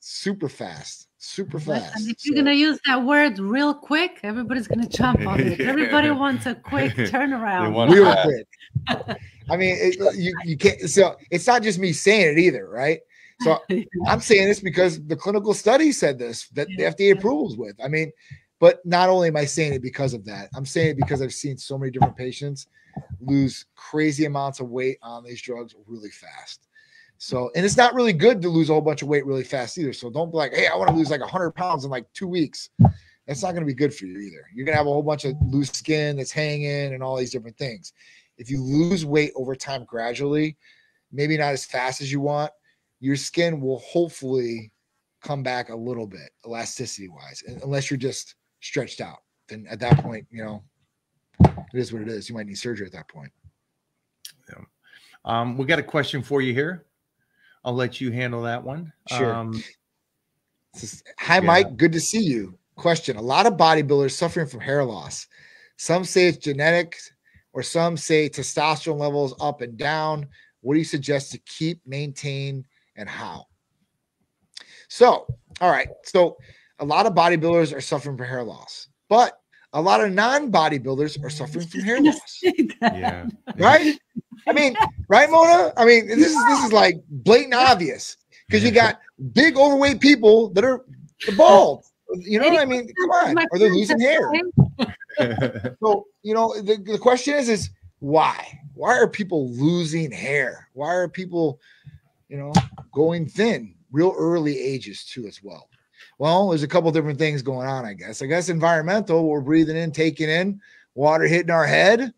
super fast. And if you're going to use that word real quick, everybody's going to jump on it. Everybody wants a quick turnaround. Real quick. I mean, you can't. So it's not just me saying it either, right? So I'm saying this because the clinical study said this, that the FDA approvals with. I mean, but not only am I saying it because of that, I'm saying it because I've seen so many different patients lose crazy amounts of weight on these drugs really fast. So, and it's not really good to lose a whole bunch of weight really fast either. So don't be like, hey, I want to lose like 100 pounds in like 2 weeks. That's not going to be good for you either. You're going to have a whole bunch of loose skin that's hanging and all these different things. If you lose weight over time gradually, maybe not as fast as you want, your skin will hopefully come back a little bit elasticity wise, unless you're just stretched out. Then at that point, you know, it is what it is. You might need surgery at that point. Yeah. We got a question for you here. I'll let you handle that one. Sure. Hi, Mike. Good to see you. Question: a lot of bodybuilders suffering from hair loss. Some say it's genetic, or some say testosterone levels up and down. What do you suggest to keep, maintain, and how? So, all right. So a lot of bodybuilders are suffering from hair loss, but a lot of non-bodybuilders are suffering from hair loss. Yeah. Right? I mean, right, Mona? I mean, this is like blatant obvious, because you got big overweight people that are bald. You know what I mean? Come on. Or they're losing hair. So, you know, the question is why? Why are people losing hair? Why are people, you know, going thin real early ages too as well? Well, there's a couple different things going on, I guess. I guess environmental, we're breathing in, taking in, water hitting our head.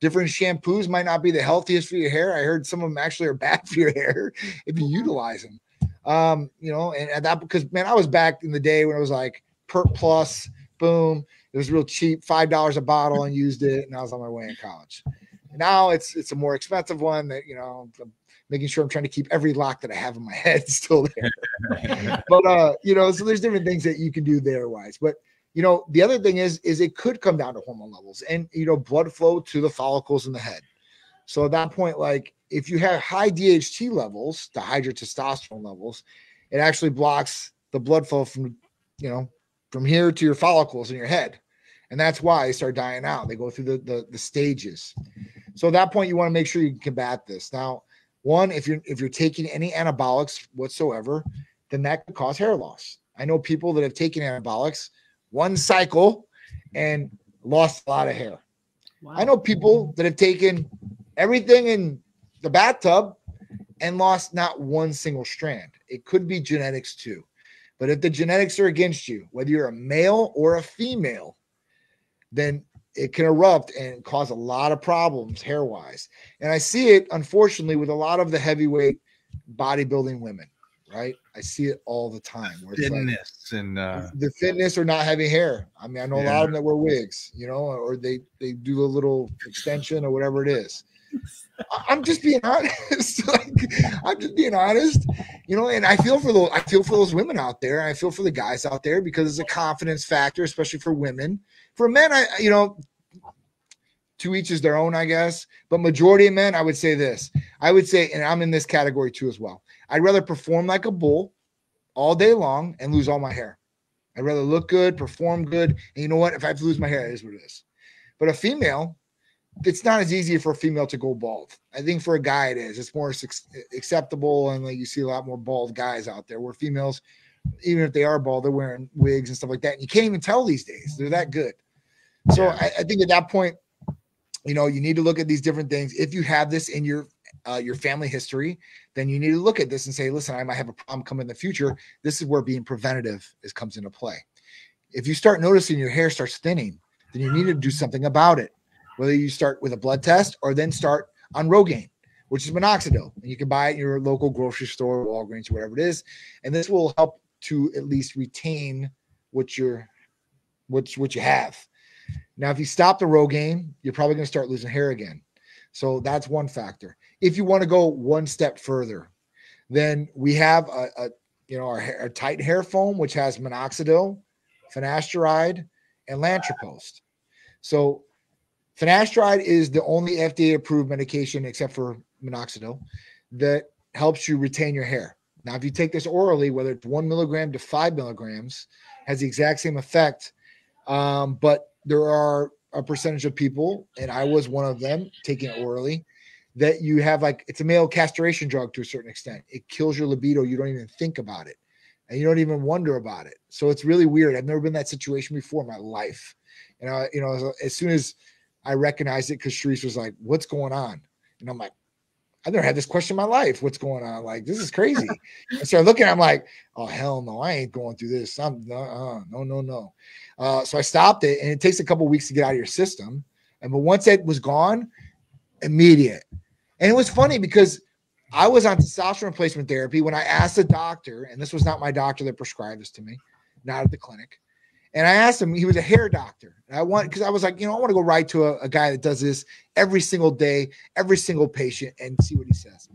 Different shampoos might not be the healthiest for your hair. I heard some of them actually are bad for your hair if you utilize them. You know, and that, because, man, I was back in the day when it was like Pert Plus, boom. It was real cheap, $5 a bottle, and used it, and I was on my way in college. Now it's a more expensive one that, you know, I'm making sure I'm trying to keep every lock that I have in my head still there. But, you know, so there's different things that you can do there-wise. But, you know, the other thing is it could come down to hormone levels and, you know, blood flow to the follicles in the head. So at that point, like, if you have high DHT levels, the dehydrotestosterone levels, it actually blocks the blood flow from, you know, from here to your follicles in your head. And that's why they start dying out. They go through the stages. So at that point, you want to make sure you can combat this. Now, one, if you're taking any anabolics whatsoever, then that could cause hair loss. I know people that have taken anabolics one cycle and lost a lot of hair. Wow. I know people that have taken everything in the bathtub and lost not one single strand. It could be genetics too. But if the genetics are against you, whether you're a male or a female, then it can erupt and cause a lot of problems hair-wise. And I see it, unfortunately, with a lot of the heavyweight bodybuilding women, right? I see it all the time. Thinness, like, and the thinness or not having hair. I mean, I know a lot of them that wear wigs, you know, or they do a little extension or whatever it is. I'm just being honest. You know, and I feel for those women out there. And I feel for the guys out there, because it's a confidence factor, especially for women. For men, you know, to each is their own, I guess. But majority of men, I would say this. I would say, and I'm in this category too as well, I'd rather perform like a bull all day long and lose all my hair. I'd rather look good, perform good. And you know what? If I have to lose my hair, it is what it is. But a female, it's not as easy for a female to go bald. I think for a guy it is. It's more acceptable, and like you see a lot more bald guys out there, where females, even if they are bald, they're wearing wigs and stuff like that. And you can't even tell these days. They're that good. So I think at that point, you know, you need to look at these different things. If you have this in your family history, then you need to look at this and say, listen, I might have a problem coming in the future. This is where being preventative comes into play. If you start noticing your hair starts thinning, then you need to do something about it. Whether you start with a blood test or then start on Rogaine, which is Minoxidil. And you can buy it at your local grocery store, Walgreens, or whatever it is. And this will help to at least retain what you have. Now, if you stop the Rogaine, you're probably going to start losing hair again. So that's one factor. If you want to go one step further, then we have our Titan hair foam, which has Minoxidil, Finasteride, and Lanotropost. So Finasteride is the only FDA-approved medication, except for Minoxidil, that helps you retain your hair. Now, if you take this orally, whether it's 1 milligram to 5 milligrams, has the exact same effect. But there are a percentage of people, and I was one of them taking it orally, that you have, like, it's a male castration drug to a certain extent. It kills your libido. You don't even think about it, and you don't even wonder about it. So it's really weird. I've never been in that situation before in my life. And, you know, as soon as I recognized it, because Charisse was like, what's going on? And I'm like, I've never had this question in my life. What's going on? Like, this is crazy. I started looking. I'm like, oh, hell no. I ain't going through this. No. So I stopped it, and it takes a couple of weeks to get out of your system. But once it was gone, immediate. And it was funny because I was on testosterone replacement therapy when I asked the doctor, and this was not my doctor that prescribed this to me, not at the clinic. And I asked him, he was a hair doctor. And because I was like, you know, I want to go right to a guy that does this every single day, every single patient, and see what he says.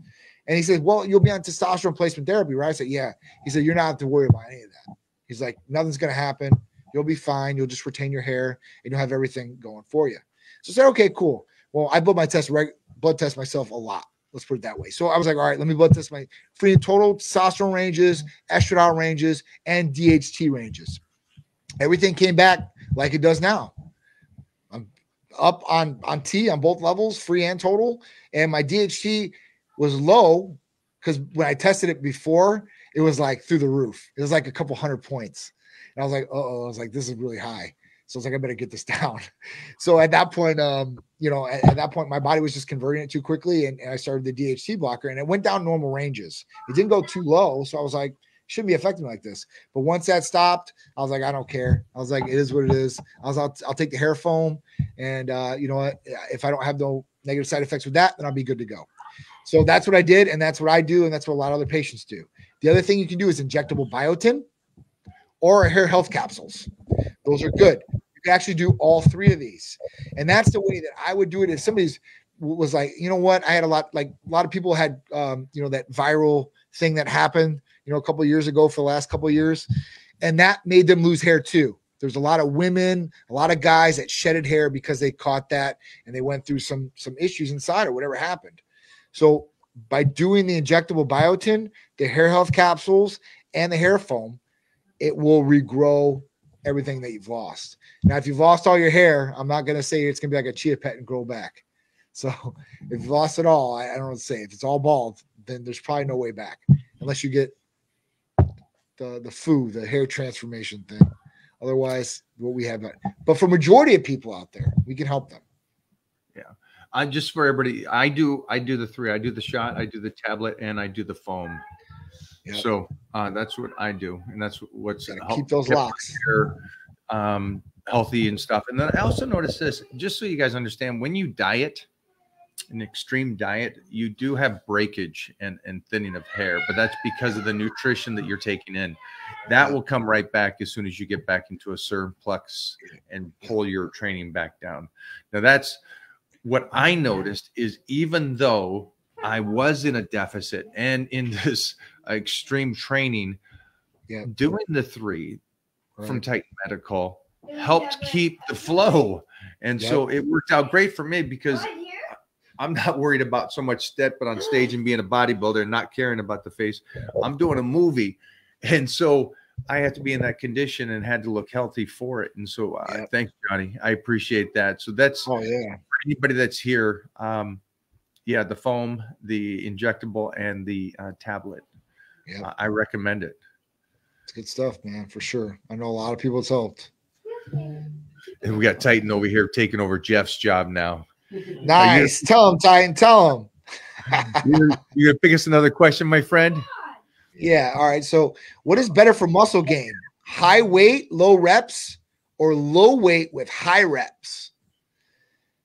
And he said, well, you'll be on testosterone replacement therapy, right? I said, yeah. He said, you're not have to worry about any of that. He's like, nothing's going to happen. You'll be fine. You'll just retain your hair and you'll have everything going for you. So I said, okay, cool. Well, I blood test myself a lot. Let's put it that way. So I was like, all right, let me blood test my free and total testosterone ranges, estradiol ranges, and DHT ranges. Everything came back like it does now. I'm up on T on both levels, free and total. And my DHT was low because when I tested it before, it was like through the roof. It was like a couple hundred points. And I was like, uh-oh. I was like, this is really high. So I was like, I better get this down. So at that point, my body was just converting it too quickly. And I started the DHT blocker and it went down normal ranges. It didn't go too low. So I was like, shouldn't be affecting me like this. But once that stopped, I was like, I don't care. I was like, it is what it is. I was like, I'll take the hair foam. And you know what? If I don't have no negative side effects with that, then I'll be good to go. So that's what I did. And that's what I do. And that's what a lot of other patients do. The other thing you can do is injectable biotin or hair health capsules. Those are good. You can actually do all three of these. And that's the way that I would do it. If somebody's was like, you know what? I had a lot of people had, that viral thing that happened, a couple of years ago for the last couple of years. And that made them lose hair too. There's a lot of women, a lot of guys that shedded hair because they caught that and they went through some issues inside or whatever happened. So by doing the injectable biotin, the hair health capsules, and the hair foam, it will regrow everything that you've lost. Now, if you've lost all your hair, I'm not going to say it's going to be like a chia pet and grow back. So if you've lost it all, I don't know what to say. If it's all bald, then there's probably no way back unless you get the hair transformation thing. Otherwise, what we have. But for majority of people out there, we can help them. Yeah. Just for everybody, I do the three. I do the shot, I do the tablet, and I do the foam. Yep. So that's what I do, and that's what's going to help keep those locks healthy and stuff. And then I also noticed this, just so you guys understand, when you diet, an extreme diet, you do have breakage and thinning of hair, but that's because of the nutrition that you're taking in. That will come right back as soon as you get back into a surplus and pull your training back down. Now that's what I noticed is even though I was in a deficit and in this extreme training, doing the three from Titan Medical helped keep the flow. And so it worked out great for me because I'm not worried about so much step, but on stage and being a bodybuilder and not caring about the face. I'm doing a movie. And so I had to be in that condition and had to look healthy for it. And so thanks, Johnny. I appreciate that. So that's for anybody that's here. The foam, the injectable, and the tablet. Yeah, I recommend it. It's good stuff, man, for sure. I know a lot of people it's helped. And we got Titan over here taking over Jeff's job now. Nice. Tell him, Titan. Tell him. You're gonna pick us another question, my friend. Yeah. All right. So, what is better for muscle gain? High weight, low reps, or low weight with high reps?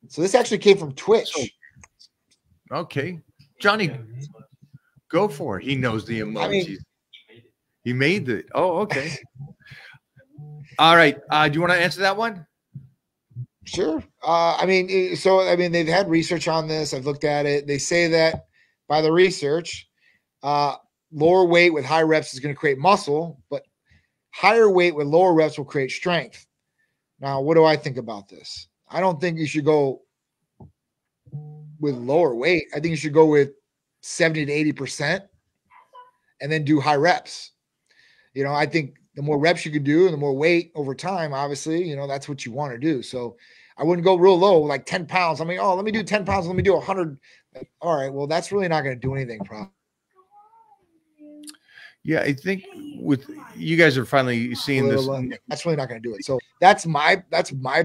So this actually came from Twitch. Okay, Johnny, go for it. He knows the emojis. I mean, he made it. Oh, okay. All right. Do you want to answer that one? Sure. They've had research on this. I've looked at it. They say that by the research, lower weight with high reps is going to create muscle, but higher weight with lower reps will create strength. Now, what do I think about this? I don't think you should go with lower weight. I think you should go with 70 to 80% and then do high reps. I think the more reps you can do and the more weight over time, obviously, that's what you want to do. So I wouldn't go real low, like 10 pounds. I mean, oh, let me do 10 pounds. Let me do 100. All right. Well, that's really not going to do anything. Probably. Yeah. I think with you guys are finally seeing this. That's really not going to do it. So that's my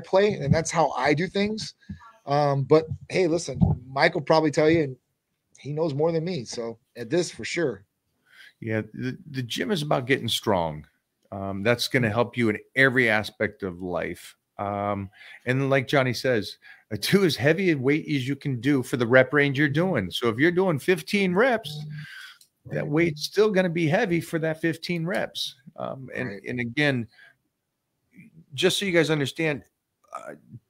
play. And that's how I do things. But hey, listen, Mike will probably tell you, and he knows more than me. So at this for sure. Yeah. The gym is about getting strong. That's going to help you in every aspect of life. And like Johnny says, do as heavy a weight as you can do for the rep range you're doing. So if you're doing 15 reps, that weight's still going to be heavy for that 15 reps. And again, just so you guys understand,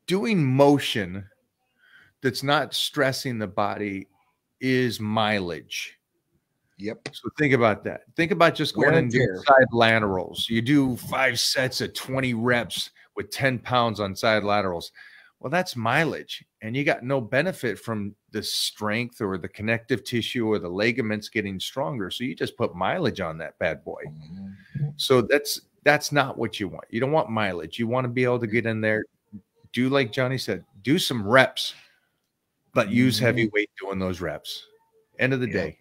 doing motion that's not stressing the body is mileage. Yep. So think about that. Think about just going and doing side laterals. You do 5 sets of 20 reps with 10 pounds on side laterals. Well, that's mileage, and you got no benefit from the strength or the connective tissue or the ligaments getting stronger. So you just put mileage on that bad boy. So that's not what you want. You don't want mileage. You want to be able to get in there, do like Johnny said, do some reps, but use heavy weight doing those reps. End of the day.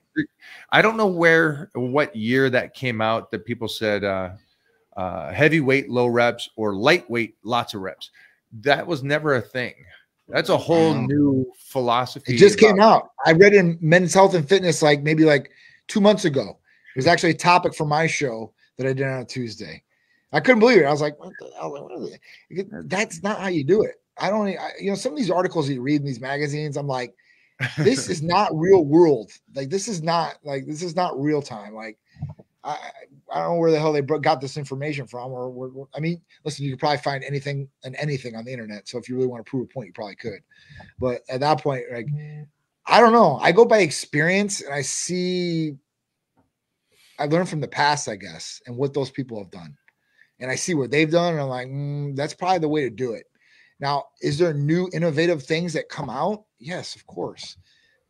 I don't know where, what year that came out that people said heavyweight, low reps, or lightweight, lots of reps. That was never a thing. That's a whole new philosophy. It just came out. I read it in Men's Health and Fitness like maybe like 2 months ago. It was actually a topic for my show that I did on a Tuesday. I couldn't believe it. I was like, what the hell? What are they? That's not how you do it. I don't, you know, some of these articles you read in these magazines, I'm like, this is not real world. Like, this is not real time. Like, I don't know where the hell they got this information from. Or I mean, listen, you could probably find anything and anything on the internet. So if you really want to prove a point, you probably could. But at that point, like, I don't know. I go by experience, and I see. I learn from the past, I guess, and what those people have done, and I see what they've done, and I'm like, that's probably the way to do it. Now, is there new innovative things that come out? Yes, of course.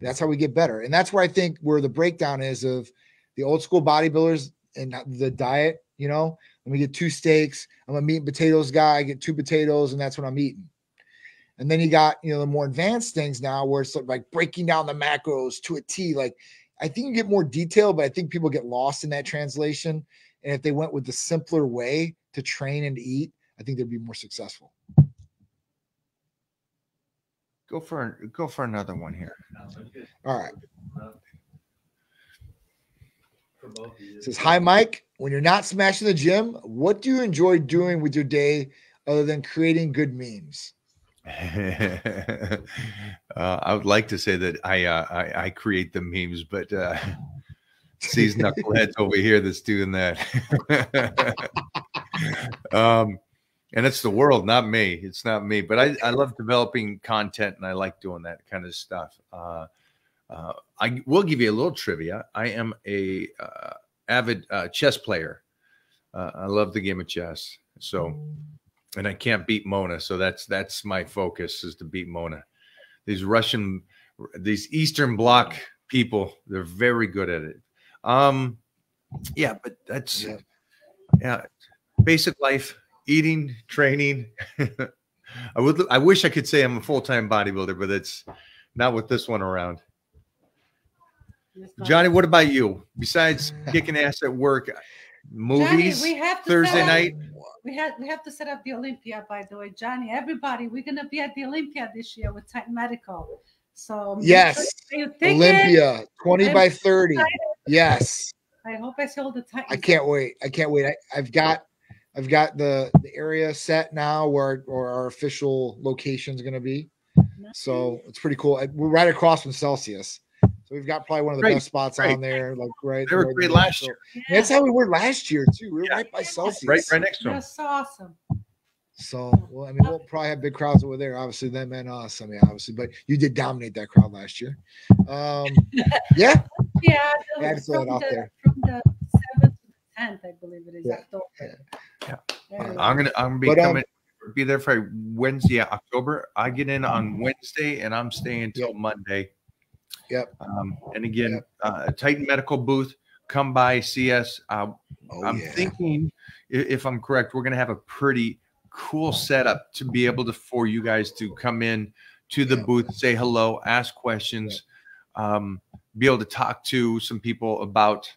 That's how we get better. And that's where I think where the breakdown is of the old school bodybuilders and the diet, you know, let me get 2 steaks. I'm a meat and potatoes guy. I get 2 potatoes and that's what I'm eating. And then you got, you know, the more advanced things now where it's like breaking down the macros to a T. Like, I think you get more detail, but I think people get lost in that translation. And if they went with the simpler way to train and to eat, I think they'd be more successful. Go for another one here. All right. It says, hi, Mike. When you're not smashing the gym, what do you enjoy doing with your day other than creating good memes? I would like to say that I create the memes, but it's these knuckleheads over here that's doing that. And it's the world, not me. It's not me. But I love developing content, and I like doing that kind of stuff. I will give you a little trivia. I am a avid chess player. I love the game of chess. So, and I can't beat Mona. So that's my focus, is to beat Mona. These Russian, these Eastern Bloc people, they're very good at it. Yeah, but that's basic life. Eating, training. I wish I could say I'm a full-time bodybuilder, but it's not with this one around. Johnny, what about you? Besides kicking ass at work, movies, Johnny, we have to Thursday night. We have to set up the Olympia, by the way, Johnny. Everybody, we're gonna be at the Olympia this year with Titan Medical. So yes, sure Olympia 20 by 30. Yes. I hope I sold the Titan. I can't wait. I can't wait. I've got the area set now where our official location is going to be. So it's pretty cool. We're right across from Celsius. So we've got probably one of the best spots on there. Like right. They were great last year. Yeah. That's how we were last year too. We were right by Celsius. Right next to them. That's awesome. So, well, I mean, we'll probably have big crowds over there, obviously, them and us. I mean, obviously, but you did dominate that crowd last year. Yeah. Yeah. I had to throw it out there. From the 7th to the 10th, I believe it is. Yeah. Yeah. I'm gonna be coming, be there for Wednesday, October. I get in on Wednesday and I'm staying till Monday. Yep. And again, Titan Medical booth. Come by, see us. I'm thinking, if I'm correct, we're gonna have a pretty cool setup to be able to for you guys to come in to the booth, say hello, ask questions, be able to talk to some people about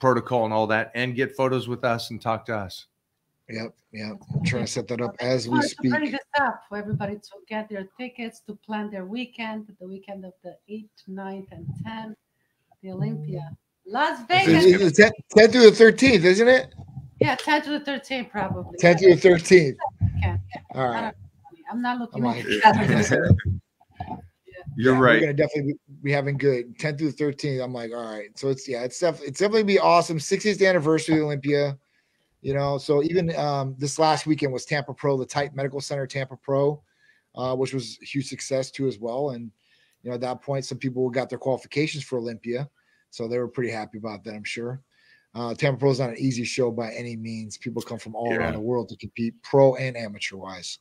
protocol and all that, and get photos with us and talk to us. Yep. I'm trying to set that up as we speak. It's up for everybody to get their tickets, to plan their weekend, the weekend of the 8th, 9th, and 10th, the Olympia. Las Vegas. It's 10th through the 13th, isn't it? Yeah, 10th through the 13th, probably. 10th through the 13th. Yeah. All right. I'm not looking at that. You're right. We're gonna definitely be having good 10th through the 13th. I'm like, all right. So it's definitely be awesome. 60th anniversary of Olympia. You know, so even this last weekend was Tampa Pro, the Titan Medical Center, Tampa Pro, which was a huge success too as well. And, you know, at that point, some people got their qualifications for Olympia. So they were pretty happy about that, I'm sure. Tampa Pro is not an easy show by any means. People come from all around the world to compete, pro and amateur wise.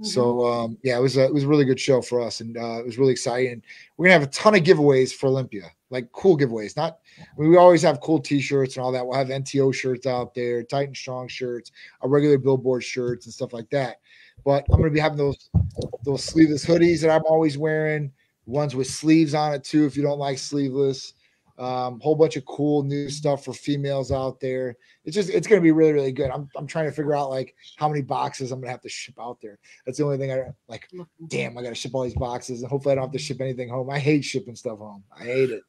Mm-hmm. So yeah, it was a really good show for us, and it was really exciting. And we're gonna have a ton of giveaways for Olympia, like cool giveaways. Not we always have cool T-shirts and all that. We'll have NTO shirts out there, Titan Strong shirts, our regular Billboard shirts, and stuff like that. But I'm gonna be having those sleeveless hoodies that I'm always wearing, ones with sleeves on it too. If you don't like sleeveless. Whole bunch of cool new stuff for females out there. It's going to be really, really good. I'm trying to figure out like how many boxes I'm going to have to ship out there. That's the only thing I like, damn, I got to ship all these boxes and hopefully I don't have to ship anything home. I hate shipping stuff home. I hate it,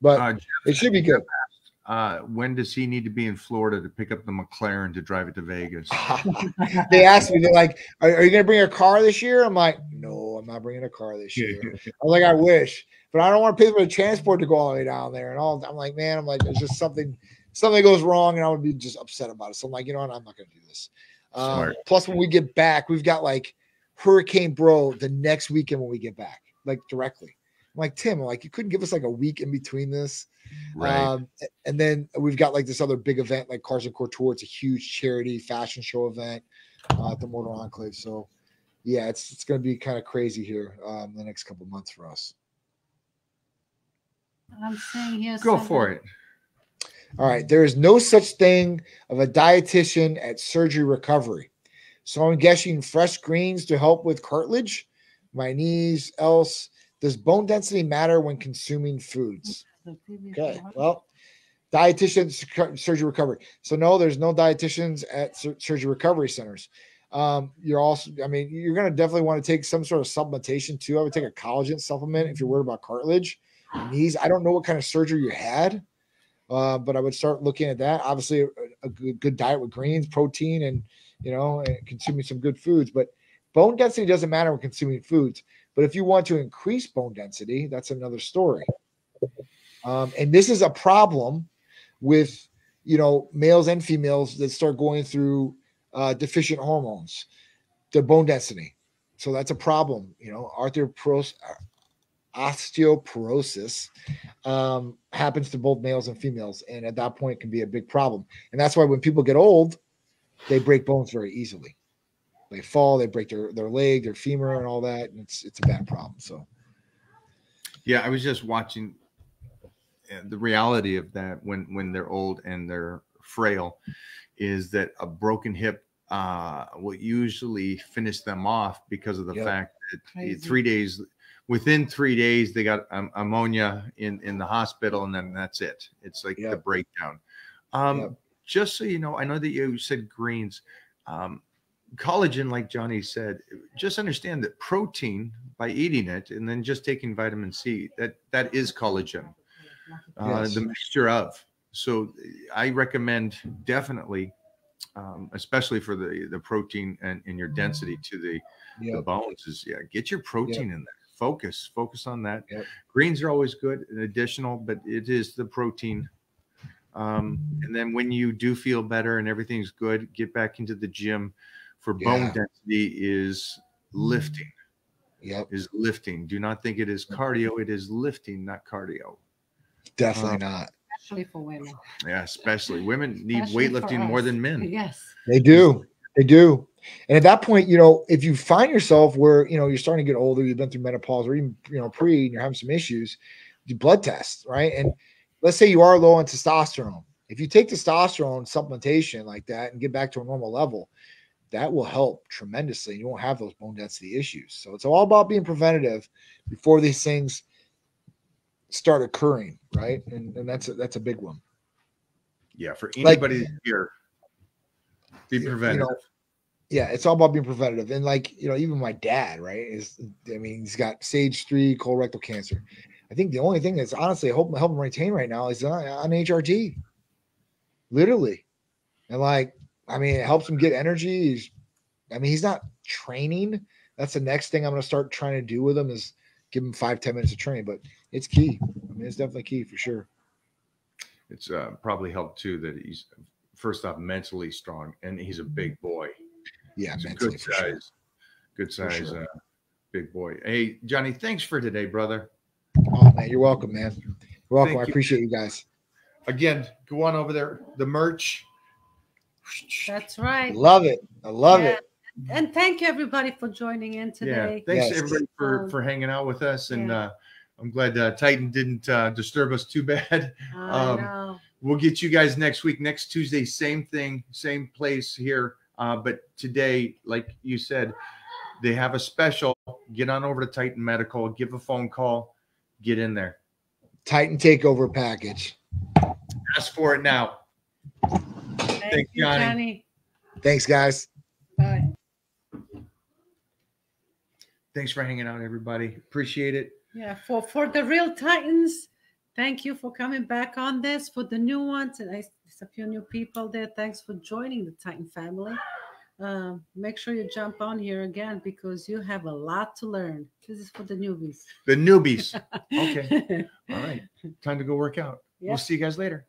but Jeff, it should be good. When does he need to be in Florida to pick up the McLaren to drive it to Vegas? They asked me, they're like, are you going to bring a car this year? I'm like, no, I'm not bringing a car this year. I'm like, I wish, but I don't want to pay for the transport to go all the way down there. And all I'm like, man, I'm like, there's just something goes wrong and I would be just upset about it. So I'm like, you know what? I'm not going to do this. Plus when we get back, we've got like Hurricane Bro the next weekend when we get back, like directly. I'm like, Tim, I'm like, you couldn't give us like a week in between this. Right. And then we've got like this other big event, like Cars and Couture. It's a huge charity fashion show event at the Motor Enclave. So yeah, it's going to be kind of crazy here the next couple of months for us. I'm saying yes. Go for it. All right. There is no such thing of a dietitian at surgery recovery. So I'm guessing fresh greens to help with cartilage, my knees, else. Does bone density matter when consuming foods? Okay. Well, dietitian surgery recovery. So no, there's no dietitians at surgery recovery centers. You're also, I mean, you're going to definitely want to take some sort of supplementation too. I would take a collagen supplement if you're worried about cartilage. Knees. I don't know what kind of surgery you had, but I would start looking at that. Obviously, a good diet with greens, protein, and you know, and consuming some good foods. But bone density doesn't matter when consuming foods. But if you want to increase bone density, that's another story. And this is a problem with males and females that start going through deficient hormones, their bone density. So that's a problem. You know, osteoporosis happens to both males and females, and at that point it can be a big problem. And that's why when people get old, they break bones very easily. They fall, they break their leg, their femur, and all that, and it's a bad problem. So yeah, I was just watching the reality of that when they're old and they're frail is that a broken hip will usually finish them off because of the fact that within 3 days, they got ammonia in the hospital, and then that's it. It's like the breakdown. Just so you know, I know that you said greens, collagen, like Johnny said, just understand that protein by eating it and then just taking vitamin C, that is collagen, the mixture of. So I recommend definitely, especially for the protein and your density to the bones is, get your protein in there. Focus on that. Greens are always good and additional, but it is the protein. And then when you do feel better and everything's good, get back into the gym for bone density is lifting. Is lifting. Do not think it is cardio. It is lifting, not cardio. Definitely not. Especially for women. Yeah, especially women need weightlifting more than men. Yes, they do. They do. And at that point, if you find yourself where, you're starting to get older, you've been through menopause or even, pre, and you're having some issues, do blood tests, right? And let's say you are low on testosterone. If you take testosterone supplementation like that and get back to a normal level, that will help tremendously. You won't have those bone density issues. So it's all about being preventative before these things start occurring, right? And that's a big one. Yeah, for anybody here, be preventative. Yeah, it's all about being preventative. And even my dad, right, he's got stage 3 colorectal cancer. I think the only thing that's honestly helping him maintain right now is on HRT, literally. And it helps him get energy. He's not training. That's the next thing I'm going to start trying to do with him is give him 5-10 minutes of training, but it's key. It's definitely key for sure. It's probably helped too that he's first off mentally strong and he's a big boy. Yeah, good size, sure. Good size, sure. Big boy. Hey, Johnny, thanks for today, brother. Oh man, you're welcome, man. You're welcome. I appreciate you guys. Again, go on over there. The merch. That's right. Love it. I love it. And thank you, everybody, for joining in today. Yeah. Thanks, everybody, for hanging out with us. And I'm glad Titan didn't disturb us too bad. I know. We'll get you guys next week. Next Tuesday, same thing, same place here. But today, like you said, they have a special. Get on over to Titan Medical. Give a phone call. Get in there. Titan Takeover package. Ask for it now. Thanks, Johnny. Thanks, guys. Bye. Thanks for hanging out, everybody. Appreciate it. Yeah, for the real Titans, thank you for coming back on this. For the new ones, and there's a few new people there, thanks for joining the Titan family. Make sure you jump on here again because you have a lot to learn. This is for the newbies. The newbies. Okay. All right. Time to go work out. Yep. We'll see you guys later.